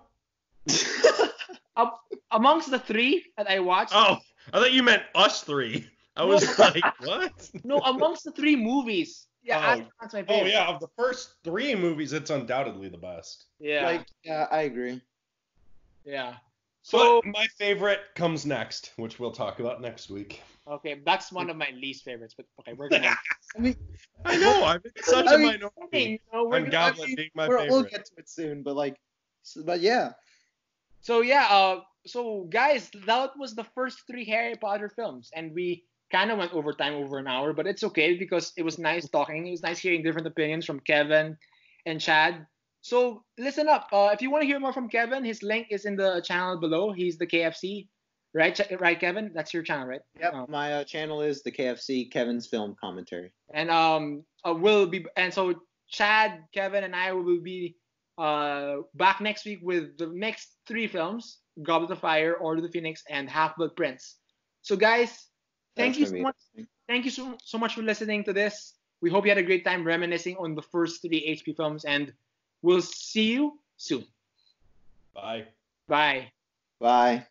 Up, amongst the three that I watched. Oh, I thought you meant us three. I was no, like, what? No, amongst the three movies. Yeah, oh, Azkaban's my favorite. Oh, yeah. Of the first three movies, it's undoubtedly the best. Yeah. Like, yeah, I agree. Yeah. So, but my favorite comes next, which we'll talk about next week. Okay, that's one of my least favorites, but okay, we're gonna. I mean, I know I'm such I a mean, minority. No, we're and gonna, Goblet I mean, being my favorite. We'll get to it soon, but like, so, but yeah. So yeah, uh, so guys, that was the first three Harry Potter films, and we kind of went over time, over an hour, but it's okay because it was nice talking. It was nice hearing different opinions from Kevin and Chad. So listen up. Uh, if you want to hear more from Kevin, his link is in the channel below. He's the K F C, right? Right, Kevin. That's your channel, right? Yep. Um, my uh, channel is the K F C Kevin's Film Commentary. And um, uh, we'll be and so Chad, Kevin, and I will be uh back next week with the next three films: Goblet of Fire, Order of the Phoenix, and Half-Blood Prince. So guys, thank That's you so much. Thank you so so much for listening to this. We hope you had a great time reminiscing on the first three H P films and. We'll see you soon. Bye. Bye. Bye.